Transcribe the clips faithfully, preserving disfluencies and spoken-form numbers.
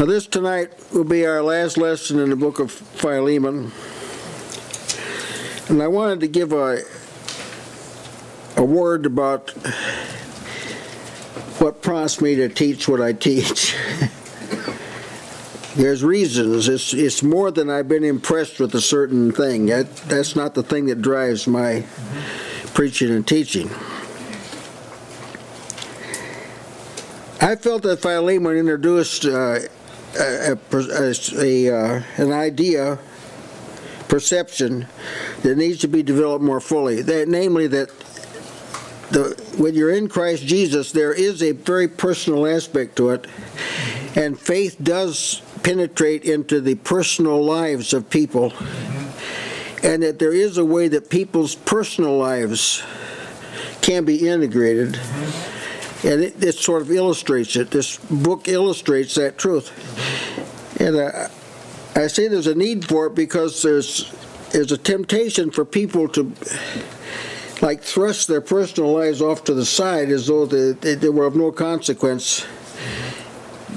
Now this tonight will be our last lesson in the book of Philemon. And I wanted to give a, a word about what prompts me to teach what I teach. There's reasons. It's, it's more than I've been impressed with a certain thing. That, that's not the thing that drives my preaching and teaching. I felt that Philemon introduced uh, a, a, a, uh, an idea, perception, that needs to be developed more fully. That, namely, that the, when you're in Christ Jesus, there is a very personal aspect to it, and faith does penetrate into the personal lives of people, and that there is a way that people's personal lives can be integrated. And it, it sort of illustrates it. This book illustrates that truth. And uh, I say there's a need for it because there's, there's a temptation for people to like thrust their personal lives off to the side as though they, they, they were of no consequence.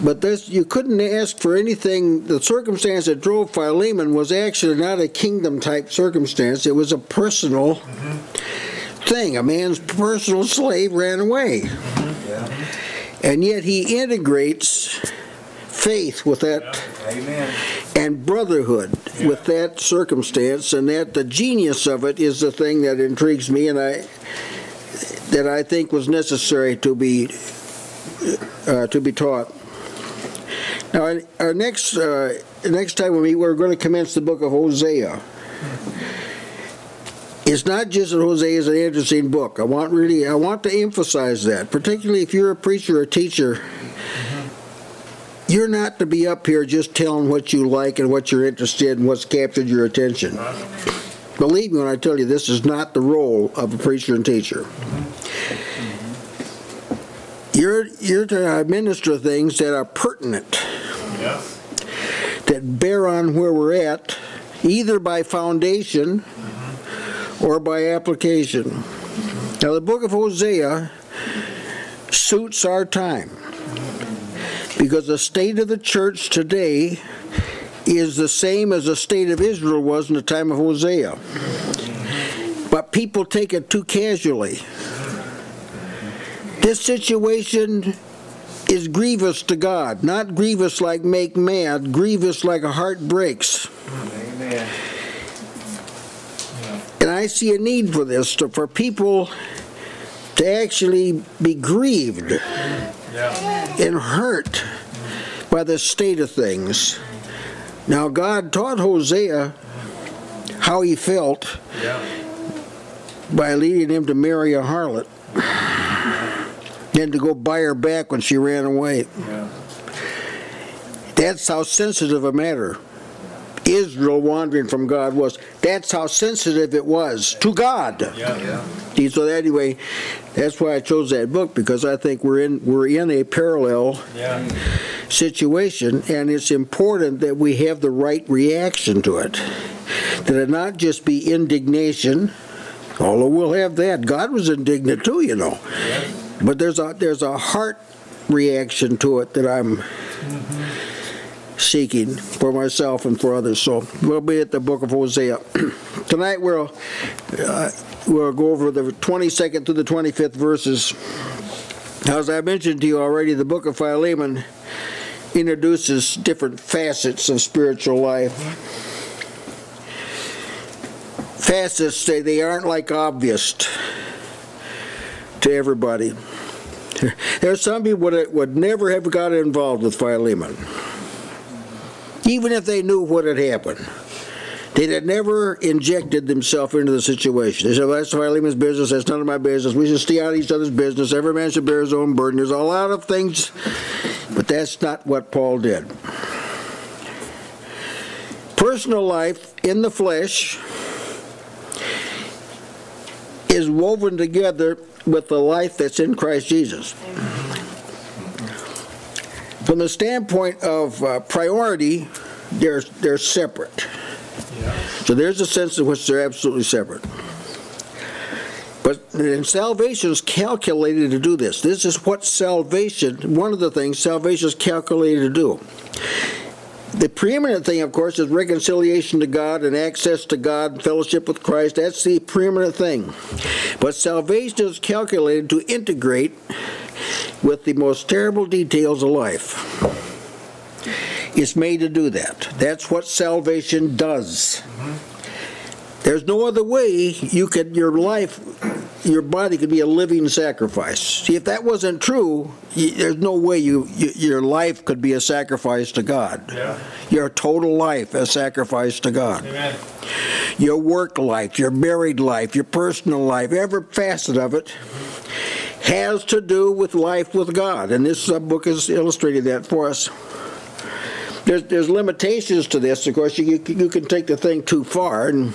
But this, you couldn't ask for anything. The circumstance that drove Philemon was actually not a kingdom-type circumstance. It was a personal thing. A man's personal slave ran away. And yet he integrates faith with that, Amen. And brotherhood, yeah, with that circumstance, and that the genius of it is the thing that intrigues me, and I that I think was necessary to be uh, to be taught. Now, our next uh, next time we meet, we're going to commence the book of Hosea. It's not just that Hosea is an interesting book. I want really, I want to emphasize that, particularly if you're a preacher or teacher. Mm-hmm. You're not to be up here just telling what you like and what you're interested in, what's captured your attention. Mm-hmm. Believe me when I tell you, this is not the role of a preacher and teacher. Mm-hmm. You're you're to administer things that are pertinent, yeah, that bear on where we're at, either by foundation or by application. Now the book of Hosea suits our time because the state of the church today is the same as the state of Israel was in the time of Hosea. But people take it too casually. This situation is grievous to God, not grievous like make mad, grievous like a heart breaks. Amen. And I see a need for this, to, for people to actually be grieved, yeah, and hurt by the state of things. Now God taught Hosea how he felt, yeah, by leading him to marry a harlot, then to go buy her back when she ran away. Yeah. That's how sensitive a matter Israel wandering from God was. That's how sensitive it was to God. Yeah, yeah. So anyway, that's why I chose that book, because I think we're in we're in a parallel, yeah, situation, and it's important that we have the right reaction to it. That it not just be indignation, although we'll have that. God was indignant too, you know. Yeah. But there's a there's a heart reaction to it that I'm. Mm-hmm. Seeking for myself and for others. So we'll be at the book of Hosea. Tonight we'll uh, we'll go over the twenty-second through the twenty-fifth verses. As I mentioned to you already, the book of Philemon introduces different facets of spiritual life. Facets, they, they aren't like obvious to everybody. There are some people that would never have got involved with Philemon. Even if they knew what had happened, they had never injected themselves into the situation. They said, well, that's Philemon's business, that's none of my business, we should stay out of each other's business, every man should bear his own burden. There's a lot of things, but that's not what Paul did. Personal life in the flesh is woven together with the life that's in Christ Jesus. From the standpoint of uh, priority, they're, they're separate. Yeah. So there's a sense in which they're absolutely separate. But and salvation is calculated to do this. This is what salvation, one of the things salvation is calculated to do. The preeminent thing, of course, is reconciliation to God and access to God and fellowship with Christ. That's the preeminent thing. But salvation is calculated to integrate with the most terrible details of life. It's made to do that. That's what salvation does. There's no other way you could, your life, your body could be a living sacrifice. See, if that wasn't true, you, there's no way you, you, your life could be a sacrifice to God. Yeah. Your total life a sacrifice to God. Amen. Your work life, your married life, your personal life, every facet of it has to do with life with God. And this book has illustrated that for us. There's, there's limitations to this. Of course, you, you can take the thing too far, and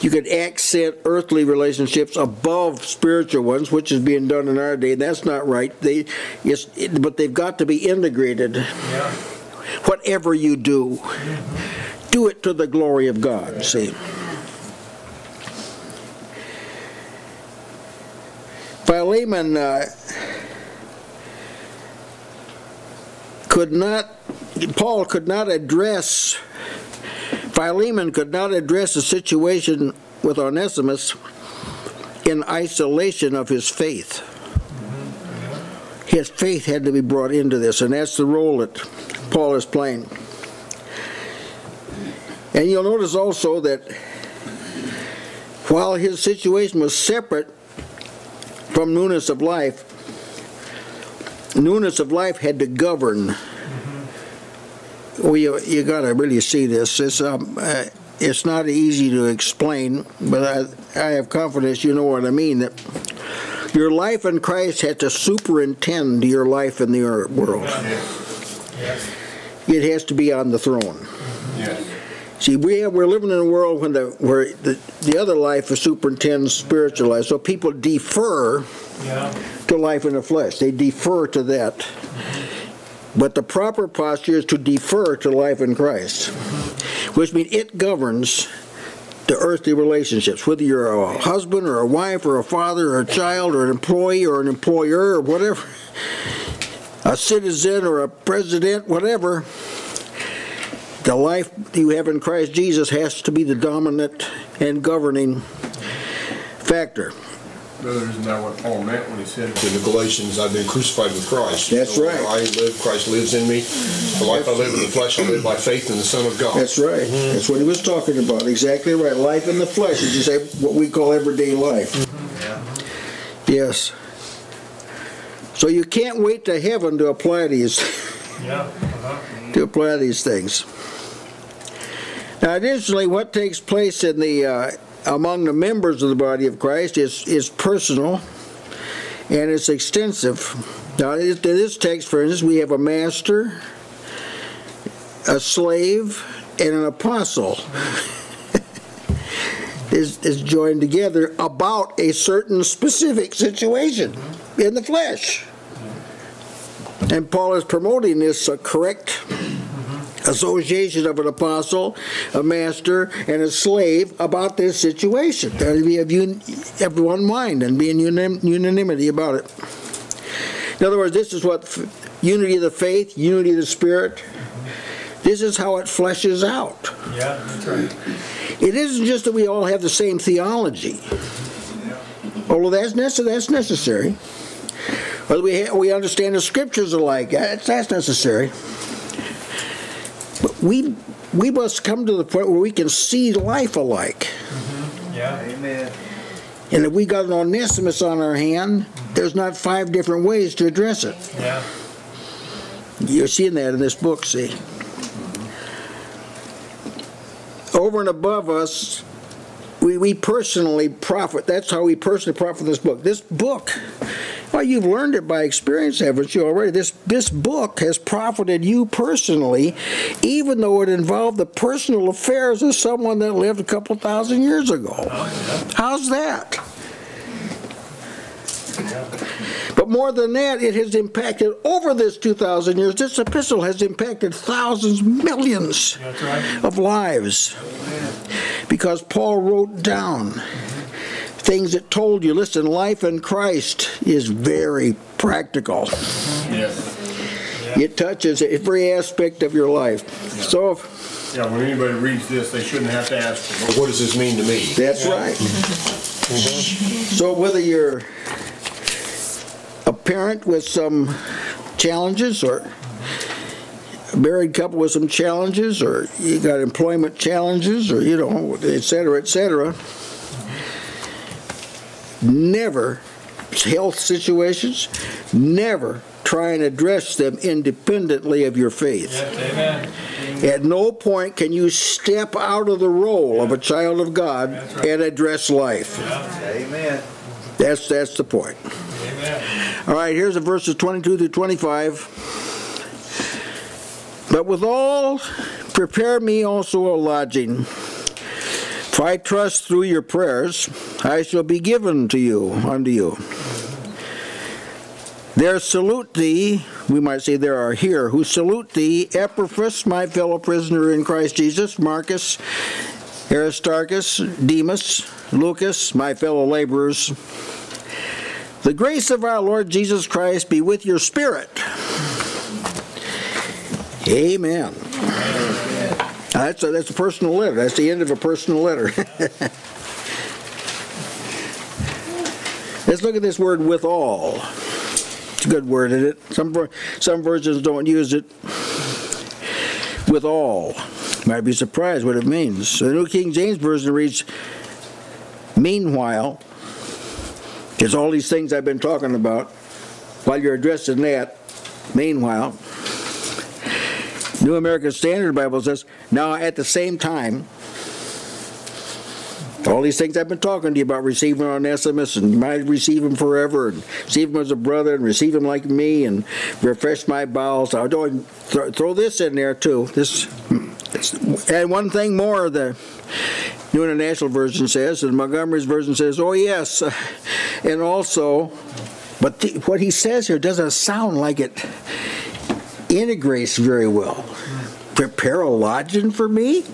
you could accent earthly relationships above spiritual ones, which is being done in our day. That's not right. They, it's, it, but they've got to be integrated. Yeah. Whatever you do, do it to the glory of God. See. Philemon uh, could not. Paul could not address, Philemon could not address the situation with Onesimus in isolation of his faith. His faith had to be brought into this, and that's the role that Paul is playing. And you'll notice also that while his situation was separate from newness of life, newness of life had to govern. Well, you, you got to really see this. It's, um, uh, it's not easy to explain, but I, I have confidence you know what I mean, that your life in Christ had to superintend your life in the world. Yes. Yes. It has to be on the throne. Yes. See, we have, we're living in a world when the, where the, the other life superintends spiritual life, so people defer yeah. to life in the flesh. They defer to that. Mm-hmm. But the proper posture is to defer to life in Christ, which means it governs the earthly relationships, whether you're a husband or a wife or a father or a child or an employee or an employer or whatever, a citizen or a president, whatever. The life you have in Christ Jesus has to be the dominant and governing factor. Brother, isn't that what Paul meant when he said to the Galatians, I've been crucified with Christ. That's so right. I live, Christ lives in me. The life I live in the flesh, I live by faith in the Son of God. That's right. Mm-hmm. That's what he was talking about. Exactly right. Life in the flesh is just what we call everyday life. Mm-hmm. Yeah. Yes. So you can't wait to heaven to apply these, yeah. uh-huh. to apply these things. Now, additionally, what takes place in the... Uh, among the members of the body of Christ is, is personal and it's extensive. Now, in this text, for instance, we have a master, a slave, and an apostle is, is joined together about a certain specific situation in the flesh. And Paul is promoting this uh, correct association of an apostle, a master, and a slave about this situation. That we have un everyone mind and be in unim unanimity about it. In other words, this is what f unity of the faith, unity of the spirit. This is how it fleshes out. Yeah, that's right. It isn't just that we all have the same theology, yeah. although that's, nece that's necessary. But we ha we understand the scriptures alike. That's, that's necessary. But we, we must come to the point where we can see life alike. Mm-hmm. Yeah, amen. And if we got an Onesimus on our hand, there's not five different ways to address it. Yeah. You're seeing that in this book, see. Mm-hmm. Over and above us, we, we personally profit. That's how we personally profit from this book. This book... Well, you've learned it by experience, haven't you already? This, this book has profited you personally, even though it involved the personal affairs of someone that lived a couple thousand years ago. How's that? But more than that, it has impacted over this two thousand years. This epistle has impacted thousands, millions of lives because Paul wrote down things that told you, listen, life in Christ is very practical. Yes. It touches every aspect of your life. Yeah. So if, yeah, when anybody reads this, they shouldn't have to ask, well, what does this mean to me? That's yeah. right. Mm-hmm. So whether you're a parent with some challenges, or a married couple with some challenges, or you got employment challenges, or, you know, et cetera, et cetera, never, health situations, never try and address them independently of your faith. Yes, amen. Amen. At no point can you step out of the role yeah. of a child of God right. and address life. Yeah. Amen. That's, that's the point. Amen. All right, here's the verses twenty-two through twenty-five. But withal, prepare me also a lodging. If I trust through your prayers, I shall be given to you, unto you. There salute thee, we might say there are here, who salute thee, Epaphras, my fellow prisoner in Christ Jesus, Marcus, Aristarchus, Demas, Lucas, my fellow laborers. The grace of our Lord Jesus Christ be with your spirit. Amen. That's a, that's a personal letter. That's the end of a personal letter. Let's look at this word withal. It's a good word, isn't it? Some, some versions don't use it. Withal. Might be surprised what it means. The New King James Version reads, meanwhile, it's all these things I've been talking about while you're addressing that. Meanwhile. New American Standard Bible says, now at the same time, all these things I've been talking to you about, receiving Onesimus, and you might receive him forever, and receive him as a brother, and receive him like me, and refresh my bowels. I'll th throw this in there too. This, and one thing more, the New International Version says, and Montgomery's Version says, oh yes, and also, but the, what he says here doesn't sound like it integrates very well. Prepare a lodging for me?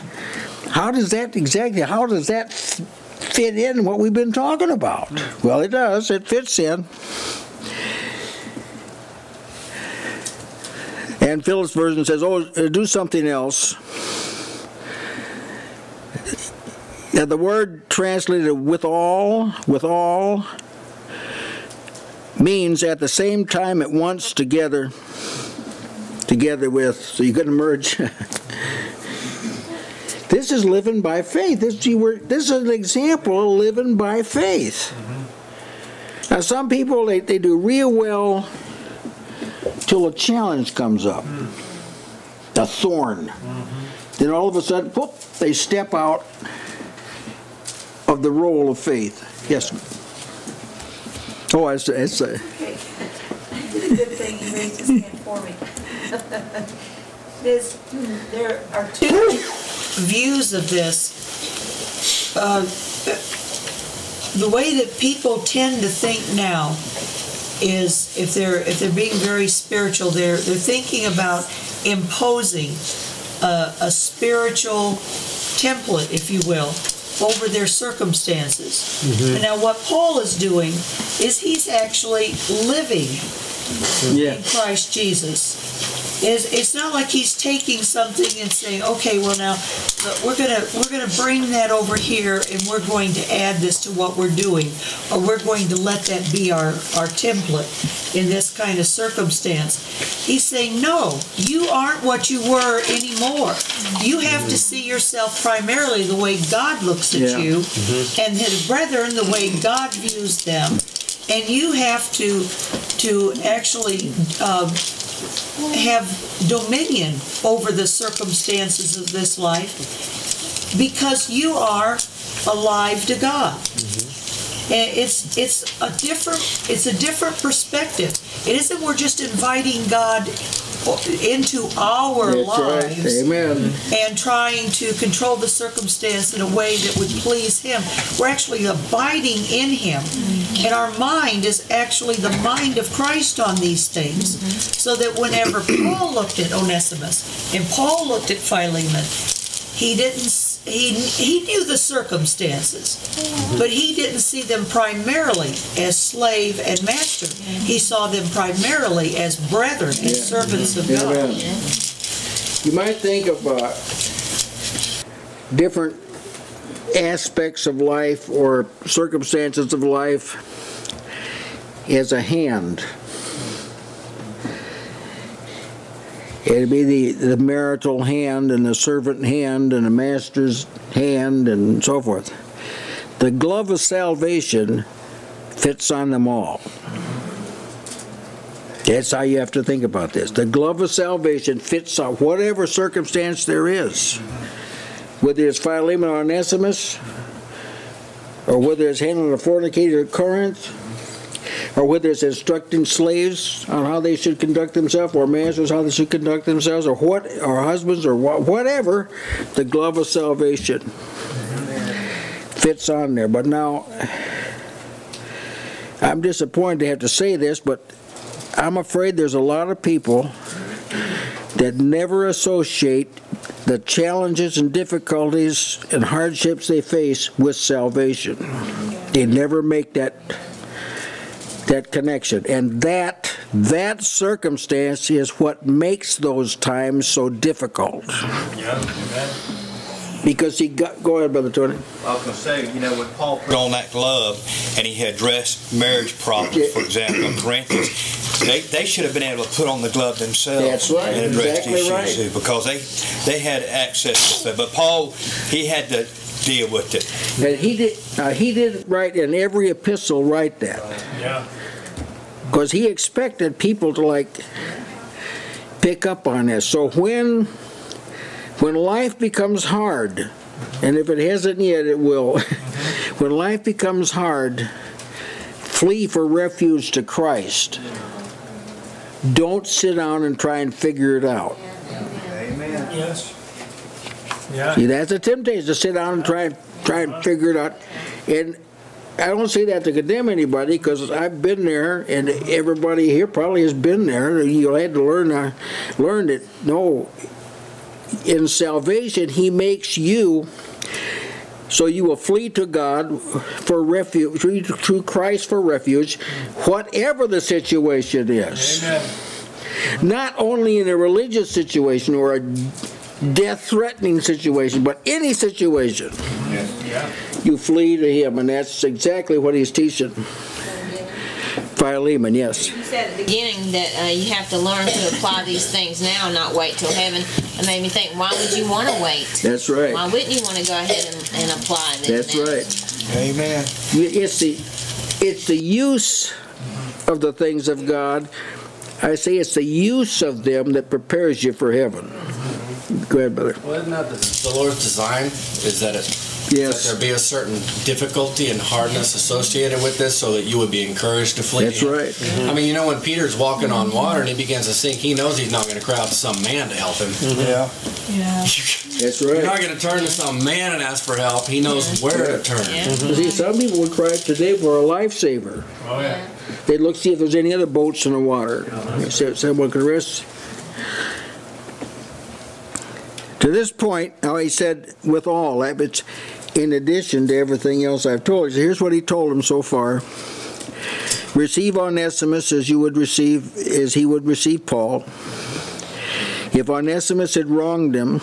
How does that exactly, how does that fit in what we've been talking about? Well, it does. It fits in. And Philip's version says, oh, do something else. Now, the word translated with all, with all, means at the same time, at once, together, together with, so you couldn't merge. This is living by faith. This, you were, this is an example of living by faith. Mm-hmm. Now, some people, they, they do real well till a challenge comes up, mm-hmm. a thorn. Mm-hmm. Then all of a sudden, whoop, they step out of the role of faith. Yes. Oh, it's a... It's a good thing you raised his hand for me. There's, there are two views of this. Uh, the way that people tend to think now is, if they're if they're being very spiritual, they're they're thinking about imposing a, a spiritual template, if you will, over their circumstances. Mm-hmm. And now, what Paul is doing is he's actually living yeah. in Christ Jesus. Is it's not like he's taking something and saying, okay, well now we're gonna we're gonna bring that over here and we're going to add this to what we're doing, or we're going to let that be our, our template in this kind of circumstance. He's saying, no, you aren't what you were anymore. You have to see yourself primarily the way God looks at yeah. you mm-hmm. and his brethren the way God views them, and you have to to actually uh, have dominion over the circumstances of this life, because you are alive to God. Mm-hmm. And it's it's a different it's a different perspective. It isn't we're just inviting God into our That's lives right. Amen. And trying to control the circumstance in a way that would please him. We're actually abiding in him. Mm-hmm. And our mind is actually the mind of Christ on these things. Mm-hmm. So that whenever Paul looked at Onesimus and Paul looked at Philemon, he didn't he, he knew the circumstances, but he didn't see them primarily as slave and master. He saw them primarily as brethren and servants of God. You might think of uh, different aspects of life or circumstances of life as a hand. It'd be the, the marital hand and the servant hand and the master's hand and so forth. The glove of salvation fits on them all. That's how you have to think about this. The glove of salvation fits on whatever circumstance there is. Whether it's Philemon or Onesimus, or whether it's handling a fornicator at Corinth, or whether it's instructing slaves on how they should conduct themselves, or masters how they should conduct themselves, or what, or husbands, or wh whatever, the glove of salvation fits on there. But now, I'm disappointed to have to say this, but I'm afraid there's a lot of people that never associate the challenges and difficulties and hardships they face with salvation. They never make that that connection, and that that circumstance is what makes those times so difficult. Yeah, because he got, go ahead, Brother Tony. I was going to say, you know, when Paul put on that glove and he had addressed marriage problems, for example, in Corinthians, they, they should have been able to put on the glove themselves. That's right, and address exactly issues right. Too, because they they had access to that. But Paul, he had to deal with it. And he did. Uh, he didn't write in every epistle. Write that. Yeah. Because he expected people to like pick up on this. So when when life becomes hard, and if it hasn't yet, it will. When life becomes hard, flee for refuge to Christ. Don't sit down and try and figure it out. Amen. Yes. Yeah. See, that's a temptation to sit down and try and try and figure it out. And I don't say that to condemn anybody, because I've been there, and everybody here probably has been there. You had to learn, uh, learned it. No, in salvation, He makes you so you will flee to God for refuge, to Christ for refuge, whatever the situation is. Amen. Not only in a religious situation or a death-threatening situation, but any situation, yes. Yeah. You flee to Him, and that's exactly what He's teaching Philemon. Yes. You said at the beginning that uh, you have to learn to apply these things now, not wait till heaven. It made me think, why would you want to wait? That's right. Why wouldn't you want to go ahead and, and apply this? That's now? Right. Amen. It's the it's the use of the things of God. I say it's the use of them that prepares you for heaven. Go ahead, brother. Well, isn't that the, the Lord's design, is that, it, yes. that there be a certain difficulty and hardness associated with this so that you would be encouraged to flee? That's right. Mm-hmm. I mean, you know, when Peter's walking on water and he begins to sink, he knows he's not going to cry out to some man to help him. Mm-hmm. Yeah. Yeah. That's right. You're not going to turn to some man and ask for help. He knows yeah. where yeah. to turn. Yeah. Mm-hmm. See, some people would cry today for a lifesaver. Oh, yeah. They'd look see if there's any other boats in the water. Oh, so, someone could rest. To this point, now he said, with all, it's in addition to everything else I've told you. So here's what he told him so far. Receive Onesimus as you would receive, as he would receive Paul. If Onesimus had wronged him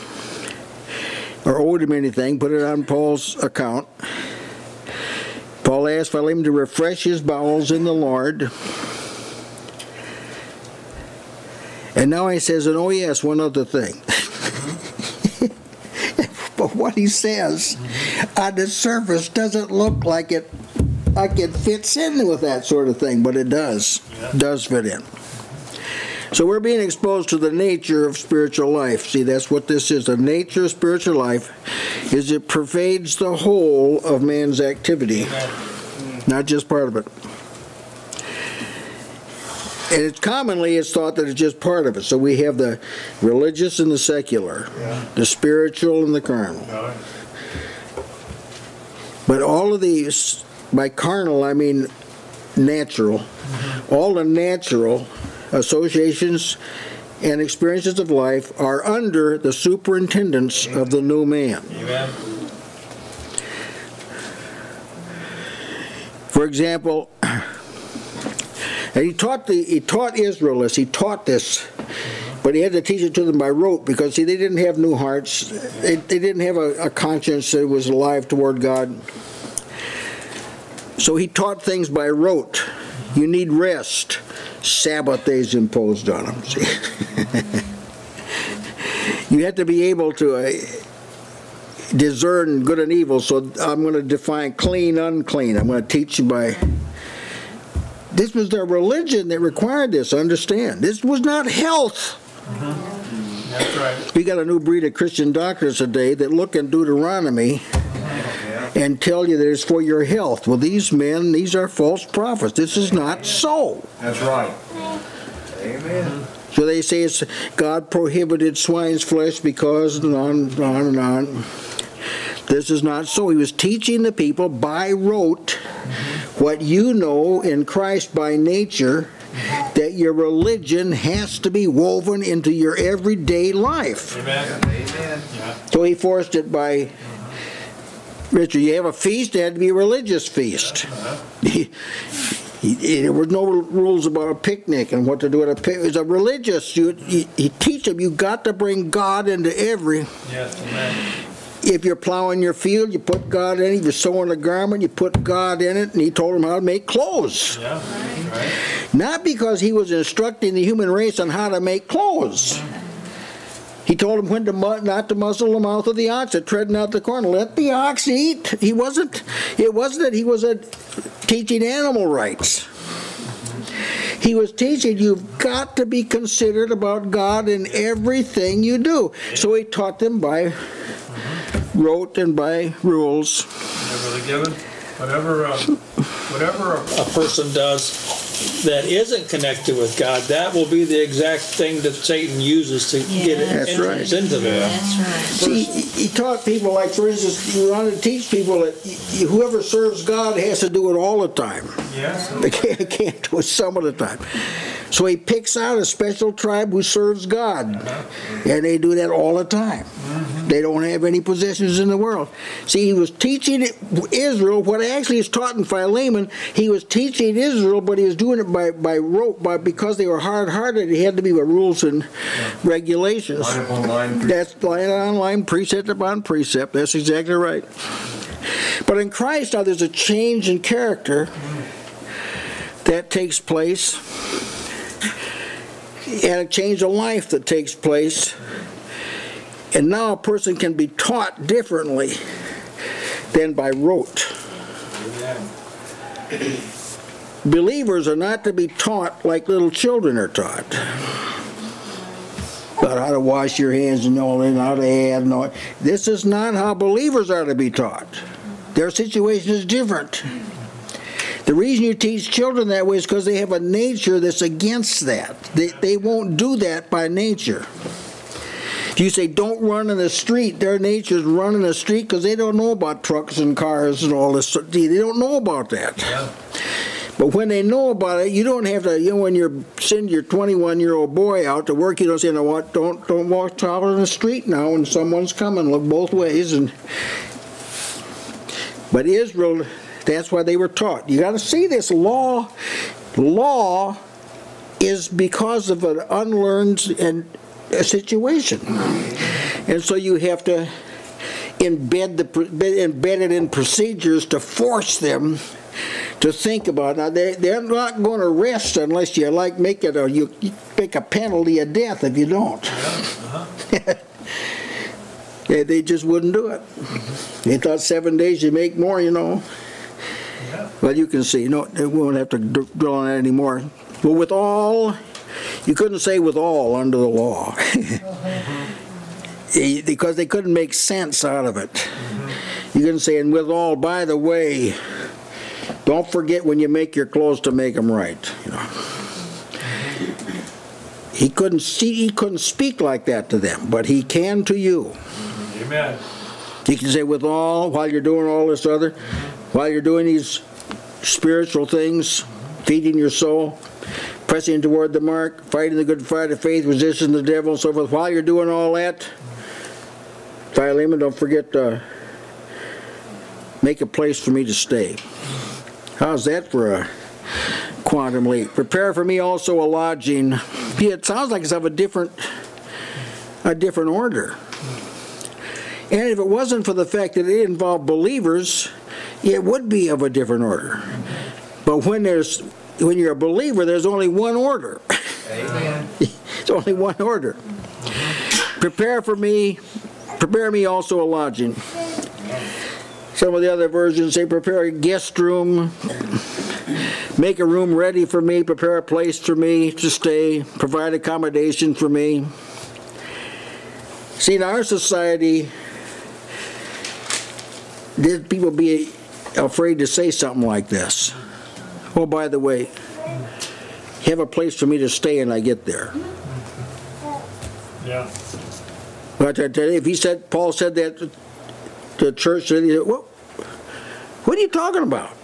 or owed him anything, put it on Paul's account. Paul asked Philemon to refresh his bowels in the Lord. And now he says, and oh yes, one other thing. But what he says on the surface doesn't look like it like it fits in with that sort of thing, but it does does fit in. So we're being exposed to the nature of spiritual life. See, that's what this is. The nature of spiritual life is it pervades the whole of man's activity, not just part of it. And it's commonly it's thought that it's just part of it. So we have the religious and the secular, yeah. the spiritual and the carnal. No. But all of these, by carnal I mean natural, mm-hmm. all the natural associations and experiences of life are under the superintendence of the new man. Amen. For example, and he taught the he taught Israel this. He taught this, but he had to teach it to them by rote, because see, they didn't have new hearts. They, they didn't have a, a conscience that was alive toward God. So he taught things by rote. You need rest. Sabbath days imposed on them. See? You have to be able to uh, discern good and evil. So I'm going to define clean, unclean. I'm going to teach you by... This was their religion that required this. Understand. This was not health. Mm-hmm. That's right. We got a new breed of Christian doctors today that look in Deuteronomy and tell you that it's for your health. Well, these men, these are false prophets. This is not so. That's right. Amen. So they say it's God prohibited swine's flesh because, and on and on and on. This is not so. He was teaching the people by rote what you know in Christ by nature, that your religion has to be woven into your everyday life. Amen. Amen. So he forced it by... Richard, you have a feast, it had to be a religious feast. There were no rules about a picnic and what to do at a picnic. It was a religious. You, you, you teach them, you've got to bring God into every. Yes, amen. If you're plowing your field, you put God in it. If you're sewing a garment, you put God in it. And he told them how to make clothes. Yeah, right. Not because he was instructing the human race on how to make clothes. He told him when to not to muzzle the mouth of the ox, treading out the corn. Let the ox eat. He wasn't. It wasn't that he was a, teaching animal rights. He was teaching you've got to be considerate about God in everything you do. So he taught them by rote and by rules. Whatever, um, whatever a person does that isn't connected with God, that will be the exact thing that Satan uses to yeah. get that's right. into them. Yeah, that's right. See, he, he taught people, like, for instance, you want to teach people that whoever serves God has to do it all the time. Yeah, so. They can't, can't do it some of the time. So he picks out a special tribe who serves God, uh-huh. and they do that all the time. Mm-hmm. They don't have any possessions in the world. See, he was teaching Israel what actually is taught in Philemon. He was teaching Israel, but he was doing it by, by rote, by, because they were hard-hearted. It had to be by rules and yeah. regulations. Line upon line, that's line on line, precept upon precept. That's exactly right. But in Christ now there's a change in character mm. that takes place, and a change of life that takes place. And now a person can be taught differently than by rote. Amen. Believers are not to be taught like little children are taught. About how to wash your hands and all that, and how to add and all that. This is not how believers are to be taught. Their situation is different. The reason you teach children that way is because they have a nature that's against that. They, they won't do that by nature. If you say, don't run in the street, their nature's running the street because they don't know about trucks and cars and all this. They don't know about that. Yeah. But when they know about it, you don't have to, you know, when you send your twenty-one-year-old boy out to work, you don't say, no, what, don't, don't walk out on the street now when someone's coming, look both ways. And But Israel... That's why they were taught. You got to see this law. Law is because of an unlearned and a situation, and so you have to embed the embed it in procedures to force them to think about it. Now they they're not going to rest unless you like make it a you make a penalty of death if you don't. Uh-huh. they, they just wouldn't do it. They thought seven days you make more, you know. Well, you can see. No, we won't have to drill on that anymore. But with all, you couldn't say with all under the law. Because they couldn't make sense out of it. Mm-hmm. You couldn't say, and with all, by the way, don't forget when you make your clothes to make them right. You know. He couldn't see, he couldn't speak like that to them, but he can to you. Amen. You can say with all, while you're doing all this other, while you're doing these spiritual things, feeding your soul, pressing toward the mark, fighting the good fight of faith, resisting the devil, and so forth. While you're doing all that, Philemon, don't forget to make a place for me to stay. How's that for a quantum leap? Prepare for me also a lodging. Yeah, it sounds like it's of a different, a different order. And if it wasn't for the fact that it involved believers, it would be of a different order. But when there's when you're a believer, there's only one order. Amen. It's only one order. Prepare for me, prepare me also a lodging. Some of the other versions say prepare a guest room, make a room ready for me, prepare a place for me to stay, provide accommodation for me. See, in our society, did people be afraid to say something like this? Oh, by the way, have a place for me to stay when I get there. Yeah. But I tell you, if he said, Paul said that to the church, he said, well, what are you talking about?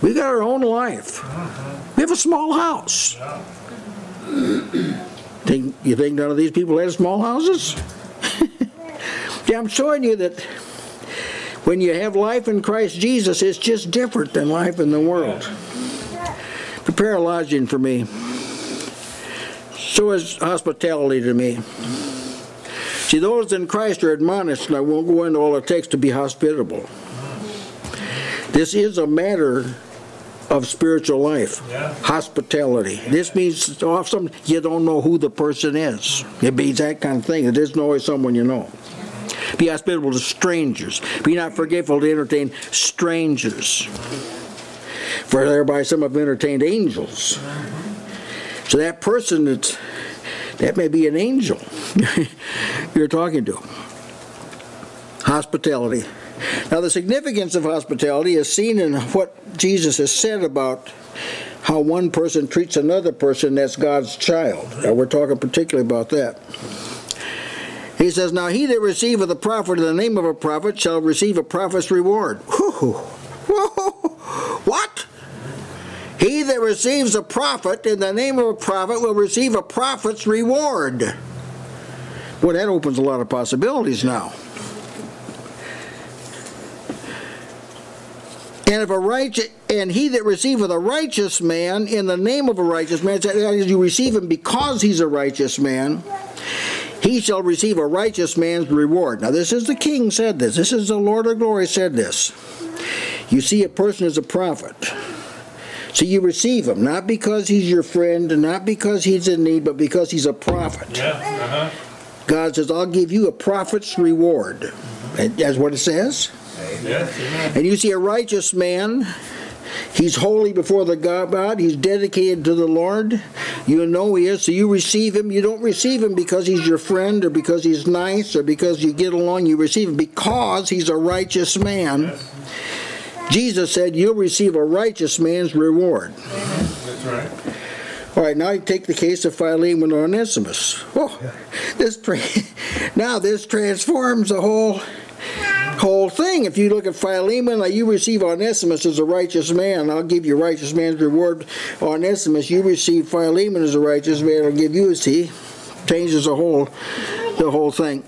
We got our own life. We have a small house. Yeah. Think, you think none of these people had small houses? Yeah, I'm showing you that when you have life in Christ Jesus, it's just different than life in the world. Prepare a lodging for me. So is hospitality to me. See, those in Christ are admonished, and I won't go into all it takes to be hospitable. This is a matter of spiritual life, yeah. Hospitality. Yeah. This means often you don't know who the person is. It means that kind of thing. It isn't always someone you know. Be hospitable to strangers. Be not forgetful to entertain strangers. For thereby some have entertained angels. So that person, that's, that may be an angel you're talking to. Hospitality. Now, the significance of hospitality is seen in what Jesus has said about how one person treats another person that's God's child. Now, we're talking particularly about that. He says, now he that receiveth a prophet in the name of a prophet shall receive a prophet's reward. Whoo, whoa, what? He that receives a prophet in the name of a prophet will receive a prophet's reward. Well, that opens a lot of possibilities now. And if a righteous, and he that receiveth a righteous man in the name of a righteous man, that is, you receive him because he's a righteous man, he shall receive a righteous man's reward. Now, this is the king said this. This is the Lord of glory said this. You see, a person is a prophet. So you receive him, not because he's your friend, and not because he's in need, but because he's a prophet. Yeah, uh-huh. God says, I'll give you a prophet's reward. That's what it says. Yes, and you see a righteous man, he's holy before the God, he's dedicated to the Lord, you know he is, so you receive him. You don't receive him because he's your friend or because he's nice or because you get along. You receive him because he's a righteous man. Yes. Jesus said you'll receive a righteous man's reward. That's right. All right, now you take the case of Philemon and Onesimus. Oh, this tra now this transforms the whole... whole thing. If you look at Philemon, like you receive Onesimus as a righteous man, I'll give you righteous man's reward. Onesimus, you receive Philemon as a righteous man, I'll give you as he changes the whole, the whole thing.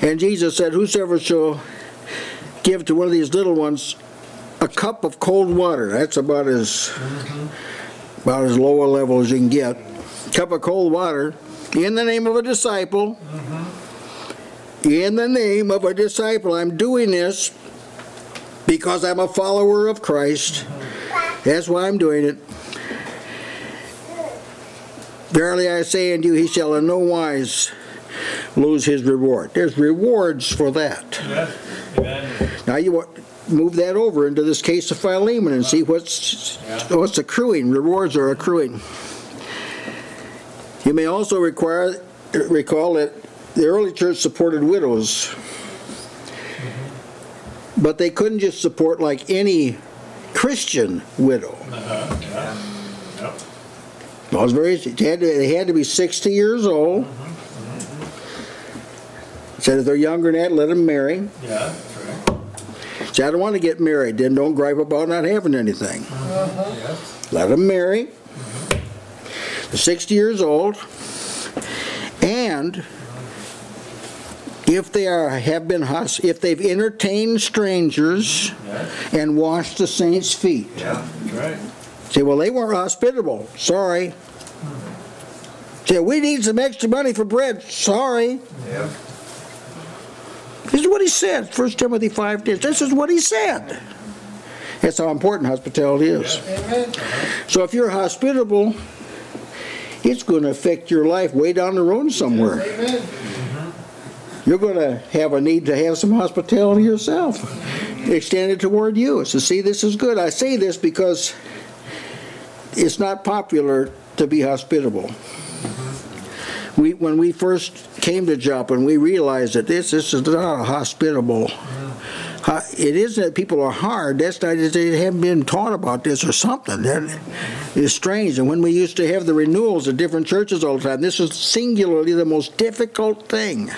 And Jesus said, whosoever shall give to one of these little ones a cup of cold water, that's about as about as low a level as you can get, a cup of cold water in the name of a disciple. In the name of a disciple, I'm doing this because I'm a follower of Christ. That's why I'm doing it. Verily I say unto you, he shall in no wise lose his reward. There's rewards for that. Yes. Amen. Now you want to move that over into this case of Philemon and see what's, yeah. what's accruing. Rewards are accruing. You may also require, recall that the early church supported widows, but they couldn't just support like any Christian widow. Uh-huh. Yeah. Yep. Well, it was very, it had to, they had to be sixty years old. Mm-hmm. Mm-hmm. Said if they're younger than that, let them marry. Yeah, that's right. Said I don't want to get married. Then don't gripe about not having anything. Uh-huh. Yes. Let them marry. sixty years old, and if they are have been hus if they've entertained strangers and washed the saints' feet. Yeah, right. Say, well, they weren't hospitable. Sorry. Say, we need some extra money for bread. Sorry. Yeah. This is what he said. First Timothy five. This is what he said. That's how important hospitality is. Amen. So if you're hospitable, it's going to affect your life way down the road somewhere. Amen. You're going to have a need to have some hospitality yourself. Extend it toward you. So see, this is good. I say this because it's not popular to be hospitable. We, when we first came to Joplin, we realized that this, this is not a hospitable. Uh, it isn't that people are hard. That's not, they haven't been taught about this or something. That is strange. And when we used to have the renewals at different churches all the time, this was singularly the most difficult thing,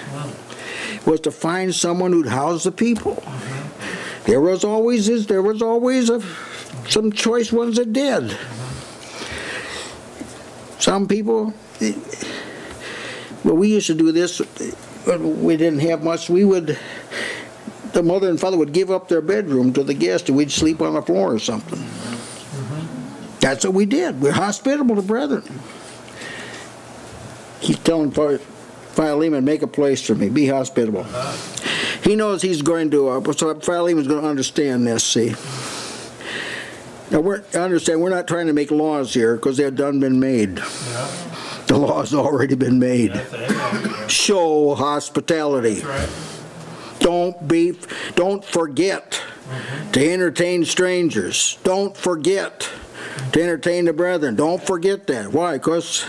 was to find someone who'd house the people. There was always this, there was always a, some choice ones that did. Some people, well, we used to do this, but we didn't have much. We would. The mother and father would give up their bedroom to the guest, and we'd sleep on the floor or something. Mm-hmm. That's what we did. We're hospitable to brethren. He's telling Philemon, make a place for me. Be hospitable. Uh-huh. He knows he's going to, uh, so Philemon's going to understand this, see. Now, we're, understand, we're not trying to make laws here, because they've done been made. Yeah. The law's already been made. Yeah. Show hospitality. That's right. Don't be, don't forget mm-hmm. to entertain strangers. Don't forget to entertain the brethren. Don't forget that. Why? Because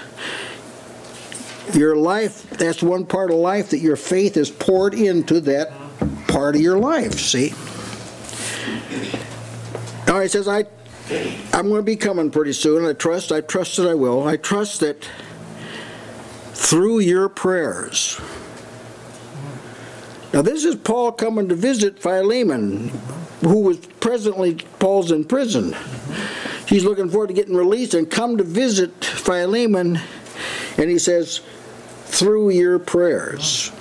your life, that's one part of life that your faith is poured into that part of your life, see? Now he says, I, I'm going to be coming pretty soon. I trust, I trust that I will. I trust that through your prayers. Now this is Paul coming to visit Philemon, who was presently, Paul's in prison. He's looking forward to getting released and come to visit Philemon, and he says, through your prayers.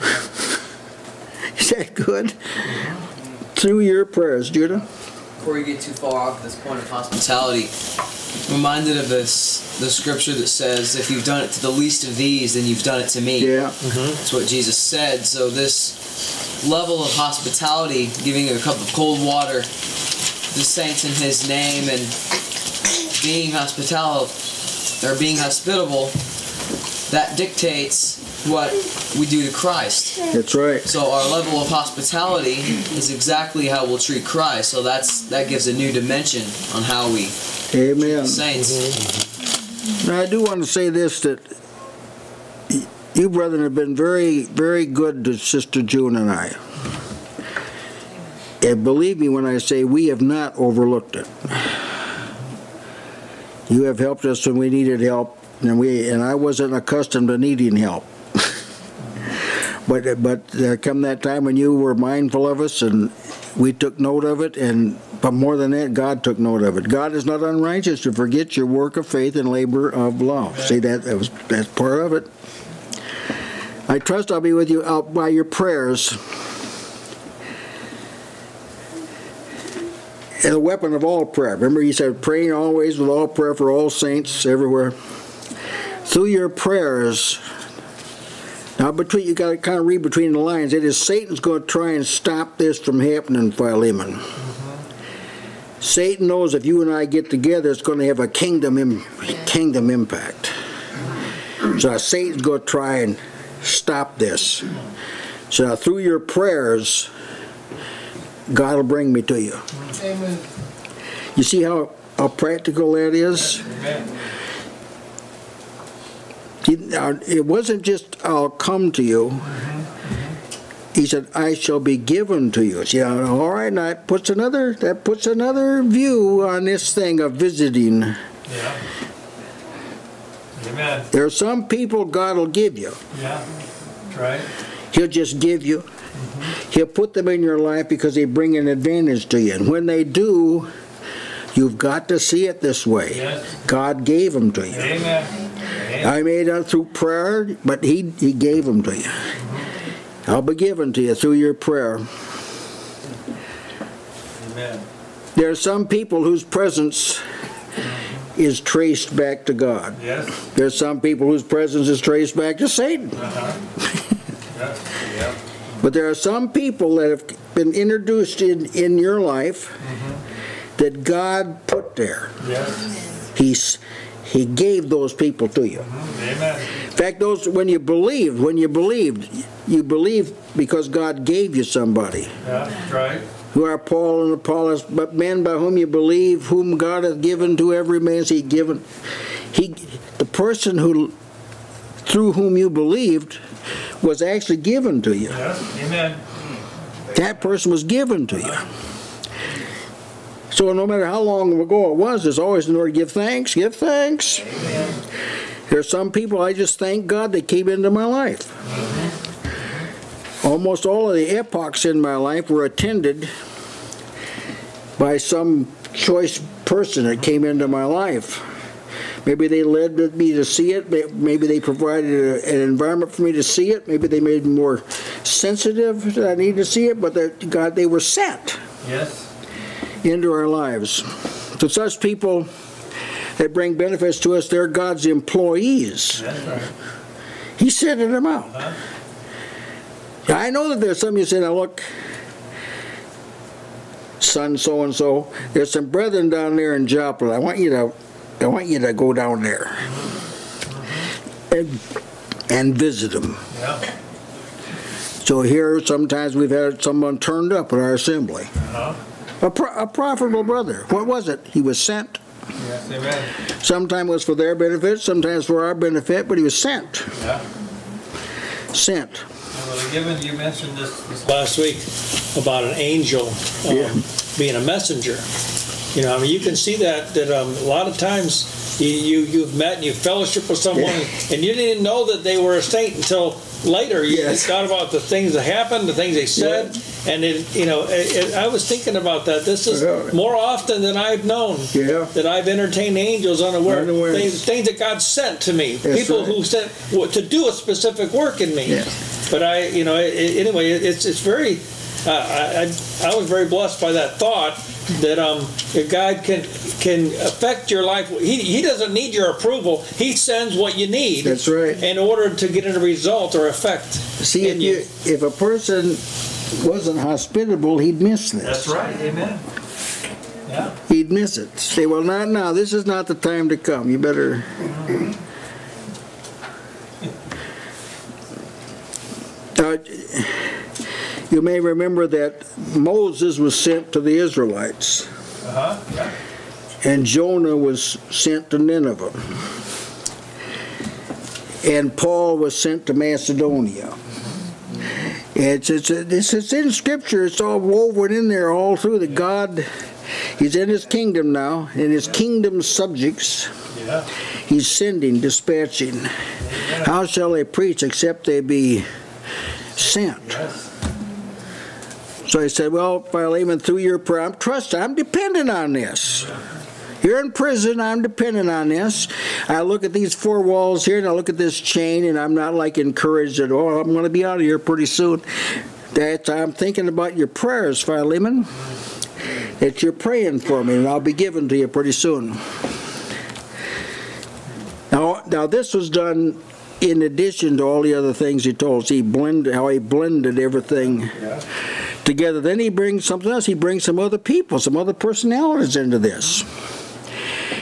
Is that good? Through your prayers, Judah? Before we get too far off this point of hospitality, I'm reminded of this, the scripture that says, if you've done it to the least of these, then you've done it to me. Yeah. Mm-hmm. That's what Jesus said. So this level of hospitality, giving a cup of cold water to saints in his name and being hospitable, or being hospitable, that dictates what we do to Christ. That's right. So our level of hospitality is exactly how we'll treat Christ. So that's that gives a new dimension on how we Amen. Saints. Mm-hmm. Now I do want to say this, that you brethren have been very, very good to Sister June and I. And believe me when I say we have not overlooked it. You have helped us when we needed help, and we and I wasn't accustomed to needing help. But but uh, come that time when you were mindful of us and we took note of it, and but more than that, God took note of it. God is not unrighteous to forget your work of faith and labor of love. Okay. See, that, that was, that's part of it. I trust I'll be with you out by your prayers. And the weapon of all prayer. Remember he said, praying always with all prayer for all saints everywhere. Through your prayers. Now, between, you got to kind of read between the lines. It is Satan's going to try and stop this from happening, Philemon. Mm-hmm. Satan knows if you and I get together, it's going to have a kingdom im kingdom impact. Mm-hmm. So Satan's going to try and stop this. So now, through your prayers, God will bring me to you. Amen. You see how, how practical that is? Amen. It wasn't just, I'll come to you. He said, I shall be given to you. See, all right, now that puts another, that puts another view on this thing of visiting. Yeah. Amen. There are some people God will give you. Yeah, that's right. He'll just give you. Mm-hmm. He'll put them in your life because they bring an advantage to you. And when they do, you've got to see it this way. Yes. God gave them to you. Amen. I made them through prayer, but he, he gave them to you. I'll be given to you through your prayer. Amen. There are some people whose presence is traced back to God. Yes. There's some people whose presence is traced back to Satan. Uh-huh. Yes. Yep. But there are some people that have been introduced in, in your life mm-hmm. that God put there. Yes. He's, he gave those people to you. Mm-hmm. Amen. In fact, those when you believed, when you believed, you believed because God gave you somebody. Yeah, that's right. Who are Paul and Apollos, but men by whom you believe, whom God hath given to every man, is he given. He, the person who, through whom you believed, was actually given to you. Yes. Amen. That person was given to you. So no matter how long ago it was, there's always an order to give thanks, give thanks. Amen. There are some people I just thank God they came into my life. Amen. Almost all of the epochs in my life were attended by some choice person that came into my life. Maybe they led me to see it. Maybe they provided a, an environment for me to see it. Maybe they made me more sensitive that I need to see it. But that God, they were sent yes. into our lives. So such people that bring benefits to us, they're God's employees. That's right. He sent them out. Uh-huh. I know that there's some of you saying, now look, son so-and-so, there's some brethren down there in Joplin. I want you to I want you to go down there and, and visit them. Yeah. So here sometimes we've had someone turned up at our assembly. Uh-huh. a, pro a profitable brother. What was it? He was sent. Yes, amen. Sometimes it was for their benefit, sometimes for our benefit, but he was sent. Yeah. Sent. Well, given you mentioned this, this last week about an angel um, yeah. being a messenger, you know, I mean, you can see that that um, a lot of times you, you you've met and you fellowship with someone, yeah. and you didn't know that they were a saint until later. You yes. thought about the things that happened, the things they said, yeah. and it, you know, it, it, I was thinking about that. This is yeah. more often than I've known yeah. that I've entertained angels unaware, unaware. Things, things that God sent to me, that's people right. who sent to do a specific work in me. Yeah. But I, you know, it, anyway, it's it's very. Uh, I, I I was very blessed by that thought that um, if God can can affect your life, he he doesn't need your approval. He sends what you need. That's right. In order to get a result or effect. See, if you, you if a person wasn't hospitable, he'd miss this. That's right. Amen. Yeah. He'd miss it. Say, well, not now. This is not the time to come. You better. Mm-hmm. Uh, you may remember that Moses was sent to the Israelites, uh-huh. yeah. and Jonah was sent to Nineveh, and Paul was sent to Macedonia. It's, it's, it's, it's in Scripture. It's all woven in there all through that God, he's in his kingdom now, and his yeah. kingdom subjects, yeah. he's sending, dispatching. Yeah. How shall they preach except they be sent. Yes. So he said, well, Philemon, through your prayer, I'm trusting, I'm dependent on this. You're in prison, I'm dependent on this. I look at these four walls here, and I look at this chain, and I'm not like encouraged at all. I'm going to be out of here pretty soon. That I'm thinking about your prayers, Philemon, that you're praying for me, and I'll be given to you pretty soon. Now, now this was done in addition to all the other things he told us, he blended, how he blended everything yeah. together. Then he brings something else. He brings some other people, some other personalities into this.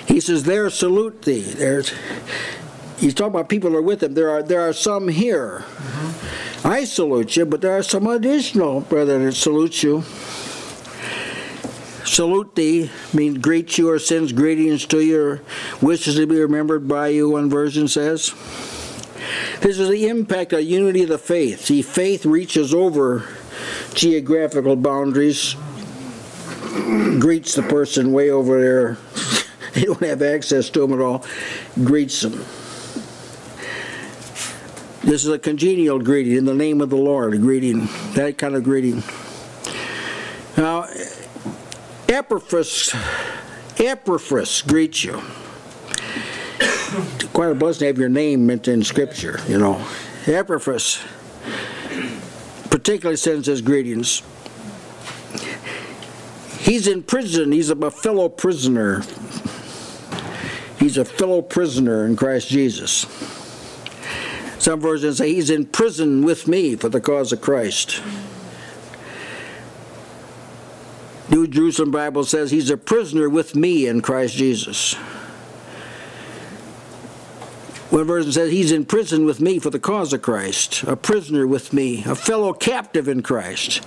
He says, there, salute thee. There's, he's talking about people that are with him. There are, there are some here. Mm-hmm. I salute you, but there are some additional brethren that salute you. Salute thee means greet you or sends greetings to you or wishes to be remembered by you, one version says. This is the impact of unity of the faith. See, faith reaches over geographical boundaries, greets the person way over there. They don't have access to them at all. Greets them. This is a congenial greeting, in the name of the Lord, a greeting, that kind of greeting. Now, Epaphras, Epaphras greets you. quite a blessing to have your name meant in Scripture, you know. Epaphras particularly sends his greetings. He's in prison. He's a fellow prisoner. He's a fellow prisoner in Christ Jesus. Some versions say he's in prison with me for the cause of Christ. New Jerusalem Bible says he's a prisoner with me in Christ Jesus. One version says he's in prison with me for the cause of Christ, a prisoner with me, a fellow captive in Christ.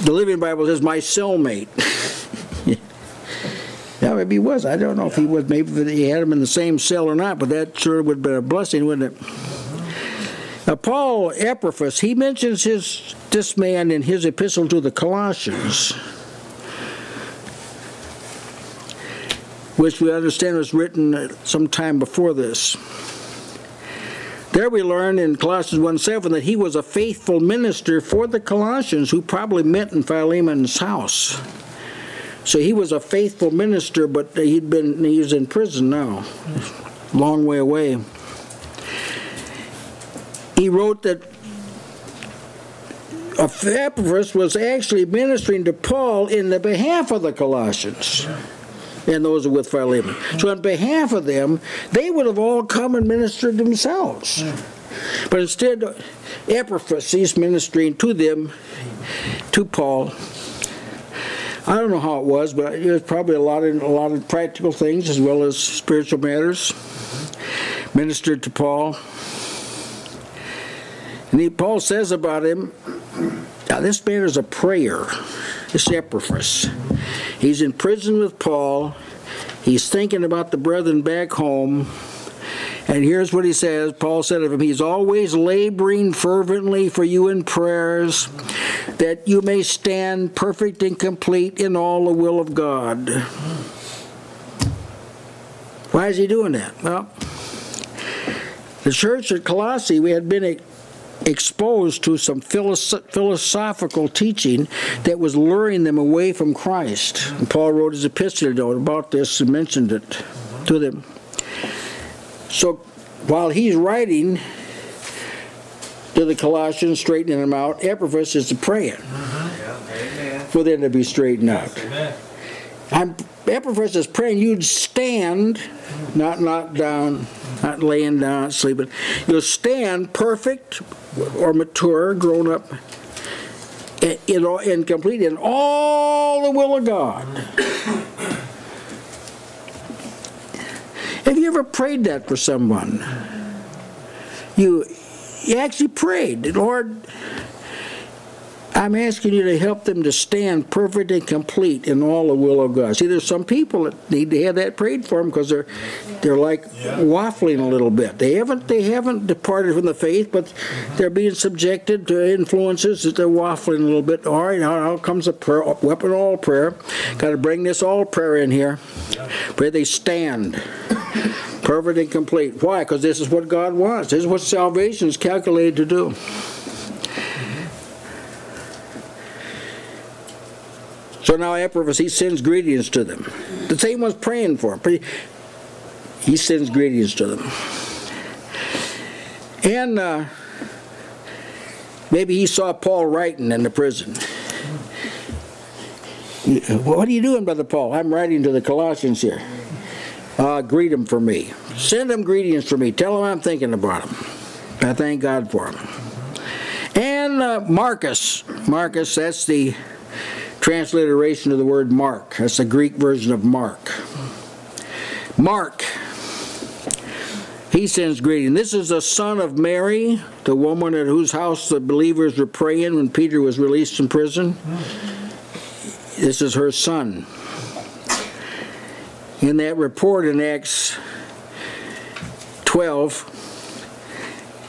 The Living Bible says my cellmate. Yeah, maybe he was. I don't know if he was. Maybe he had him in the same cell or not, but that sure would have been a blessing, wouldn't it? Now, Paul Epaphras, he mentions his, this man in his epistle to the Colossians, which we understand was written some time before this. There we learn in Colossians one seven that he was a faithful minister for the Colossians who probably met in Philemon's house. So he was a faithful minister, but he'd been, he was in prison now, long way away. He wrote that Epaphras was actually ministering to Paul in the behalf of the Colossians and those with Philemon. So on behalf of them, they would have all come and ministered themselves. But instead, Epaphras, he's ministering to them, to Paul. I don't know how it was, but it was probably a lot of, a lot of practical things as well as spiritual matters. Ministered to Paul. And he, Paul says about him, now this man is a prayer. It's Epaphras. He's in prison with Paul. He's thinking about the brethren back home. And here's what he says. Paul said of him, he's always laboring fervently for you in prayers, that you may stand perfect and complete in all the will of God. Why is he doing that? Well, the church at Colossae, we had been exposed to some philosoph philosophical teaching that was luring them away from Christ. And Paul wrote his epistle about this and mentioned it to them. So while he's writing to the Colossians, straightening them out, Epaphras is praying for them to be straightened out. I'm, Epaphras is praying you'd stand, not knock down, not laying down, sleeping. You'll stand perfect or mature, grown up, and, and complete in all the will of God. Have you ever prayed that for someone? You, you actually prayed, Lord, I'm asking you to help them to stand perfect and complete in all the will of God. See, there's some people that need to have that prayed for them because they're, they're like yeah. waffling a little bit. They haven't, they haven't departed from the faith, but they're being subjected to influences that they're waffling a little bit. All right, now comes the prayer, weapon of all prayer. Got to bring this all prayer in here. Pray they stand perfect and complete. Why? Because this is what God wants. This is what salvation is calculated to do. So now Epaphras, he sends greetings to them. The same one's praying for him. He sends greetings to them. And uh, maybe he saw Paul writing in the prison. What are you doing, Brother Paul? I'm writing to the Colossians here. Uh, greet them for me. Send them greetings for me. Tell them I'm thinking about them. I thank God for them. And uh, Marcus. Marcus, that's the transliteration of the word Mark. That's the Greek version of Mark. Mark, he sends greeting. This is the son of Mary, the woman at whose house the believers were praying when Peter was released from prison. This is her son. In that report in Acts twelve,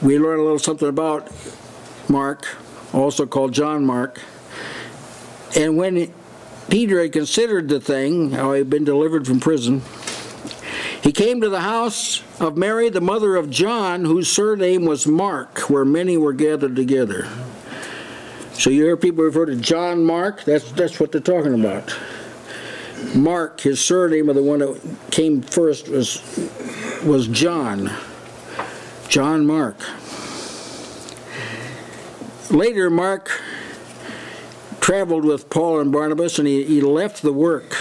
we learn a little something about Mark, also called John Mark. And when Peter had considered the thing, how he had been delivered from prison, he came to the house of Mary, the mother of John, whose surname was Mark, where many were gathered together. So you hear people refer to John Mark, that's, that's what they're talking about. Mark, his surname, or the one that came first, was, was John. John Mark. Later, Mark traveled with Paul and Barnabas, and he, he left the work.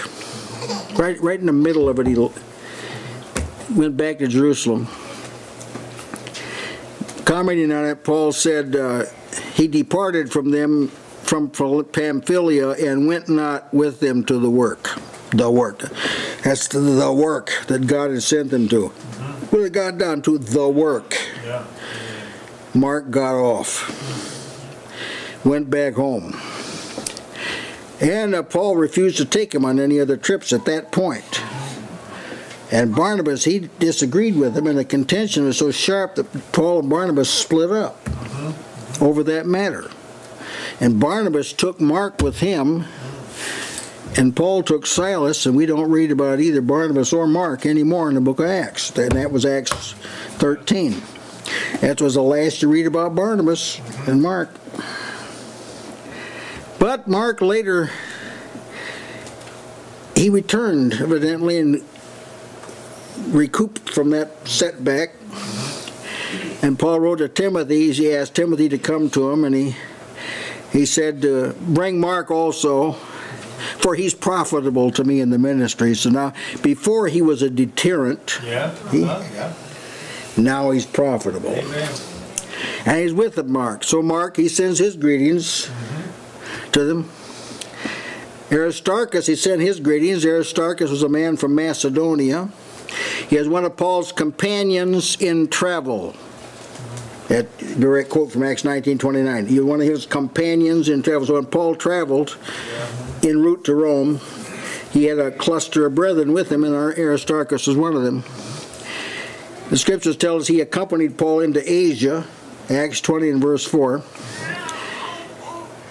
Right, right in the middle of it, he went back to Jerusalem. Commenting on it, Paul said, uh, he departed from them, from Pamphylia, and went not with them to the work. The work. That's the, the work that God had sent them to. Mm-hmm. What did God done? To the work. Yeah. Mark got off. Went back home. And uh, Paul refused to take him on any other trips at that point. And Barnabas, he disagreed with him, and the contention was so sharp that Paul and Barnabas split up mm-hmm. over that matter. And Barnabas took Mark with him, and Paul took Silas, and we don't read about either Barnabas or Mark anymore in the book of Acts. And that was Acts thirteen. That was the last you read about Barnabas and Mark. But Mark later, he returned evidently and recouped from that setback. And Paul wrote to Timothy, he asked Timothy to come to him, and he, he said, uh, bring Mark also, for he's profitable to me in the ministry. So now, before he was a deterrent, yeah, he, yeah. now he's profitable. Amen. And he's with them, Mark. So Mark, he sends his greetings mm-hmm. to them. Aristarchus, he sent his greetings. Aristarchus was a man from Macedonia. He was one of Paul's companions in travel. That direct quote from Acts nineteen twenty-nine. He was one of his companions in travel. So when Paul traveled en route to Rome, he had a cluster of brethren with him, and Aristarchus was one of them. The scriptures tell us he accompanied Paul into Asia, Acts twenty and verse four.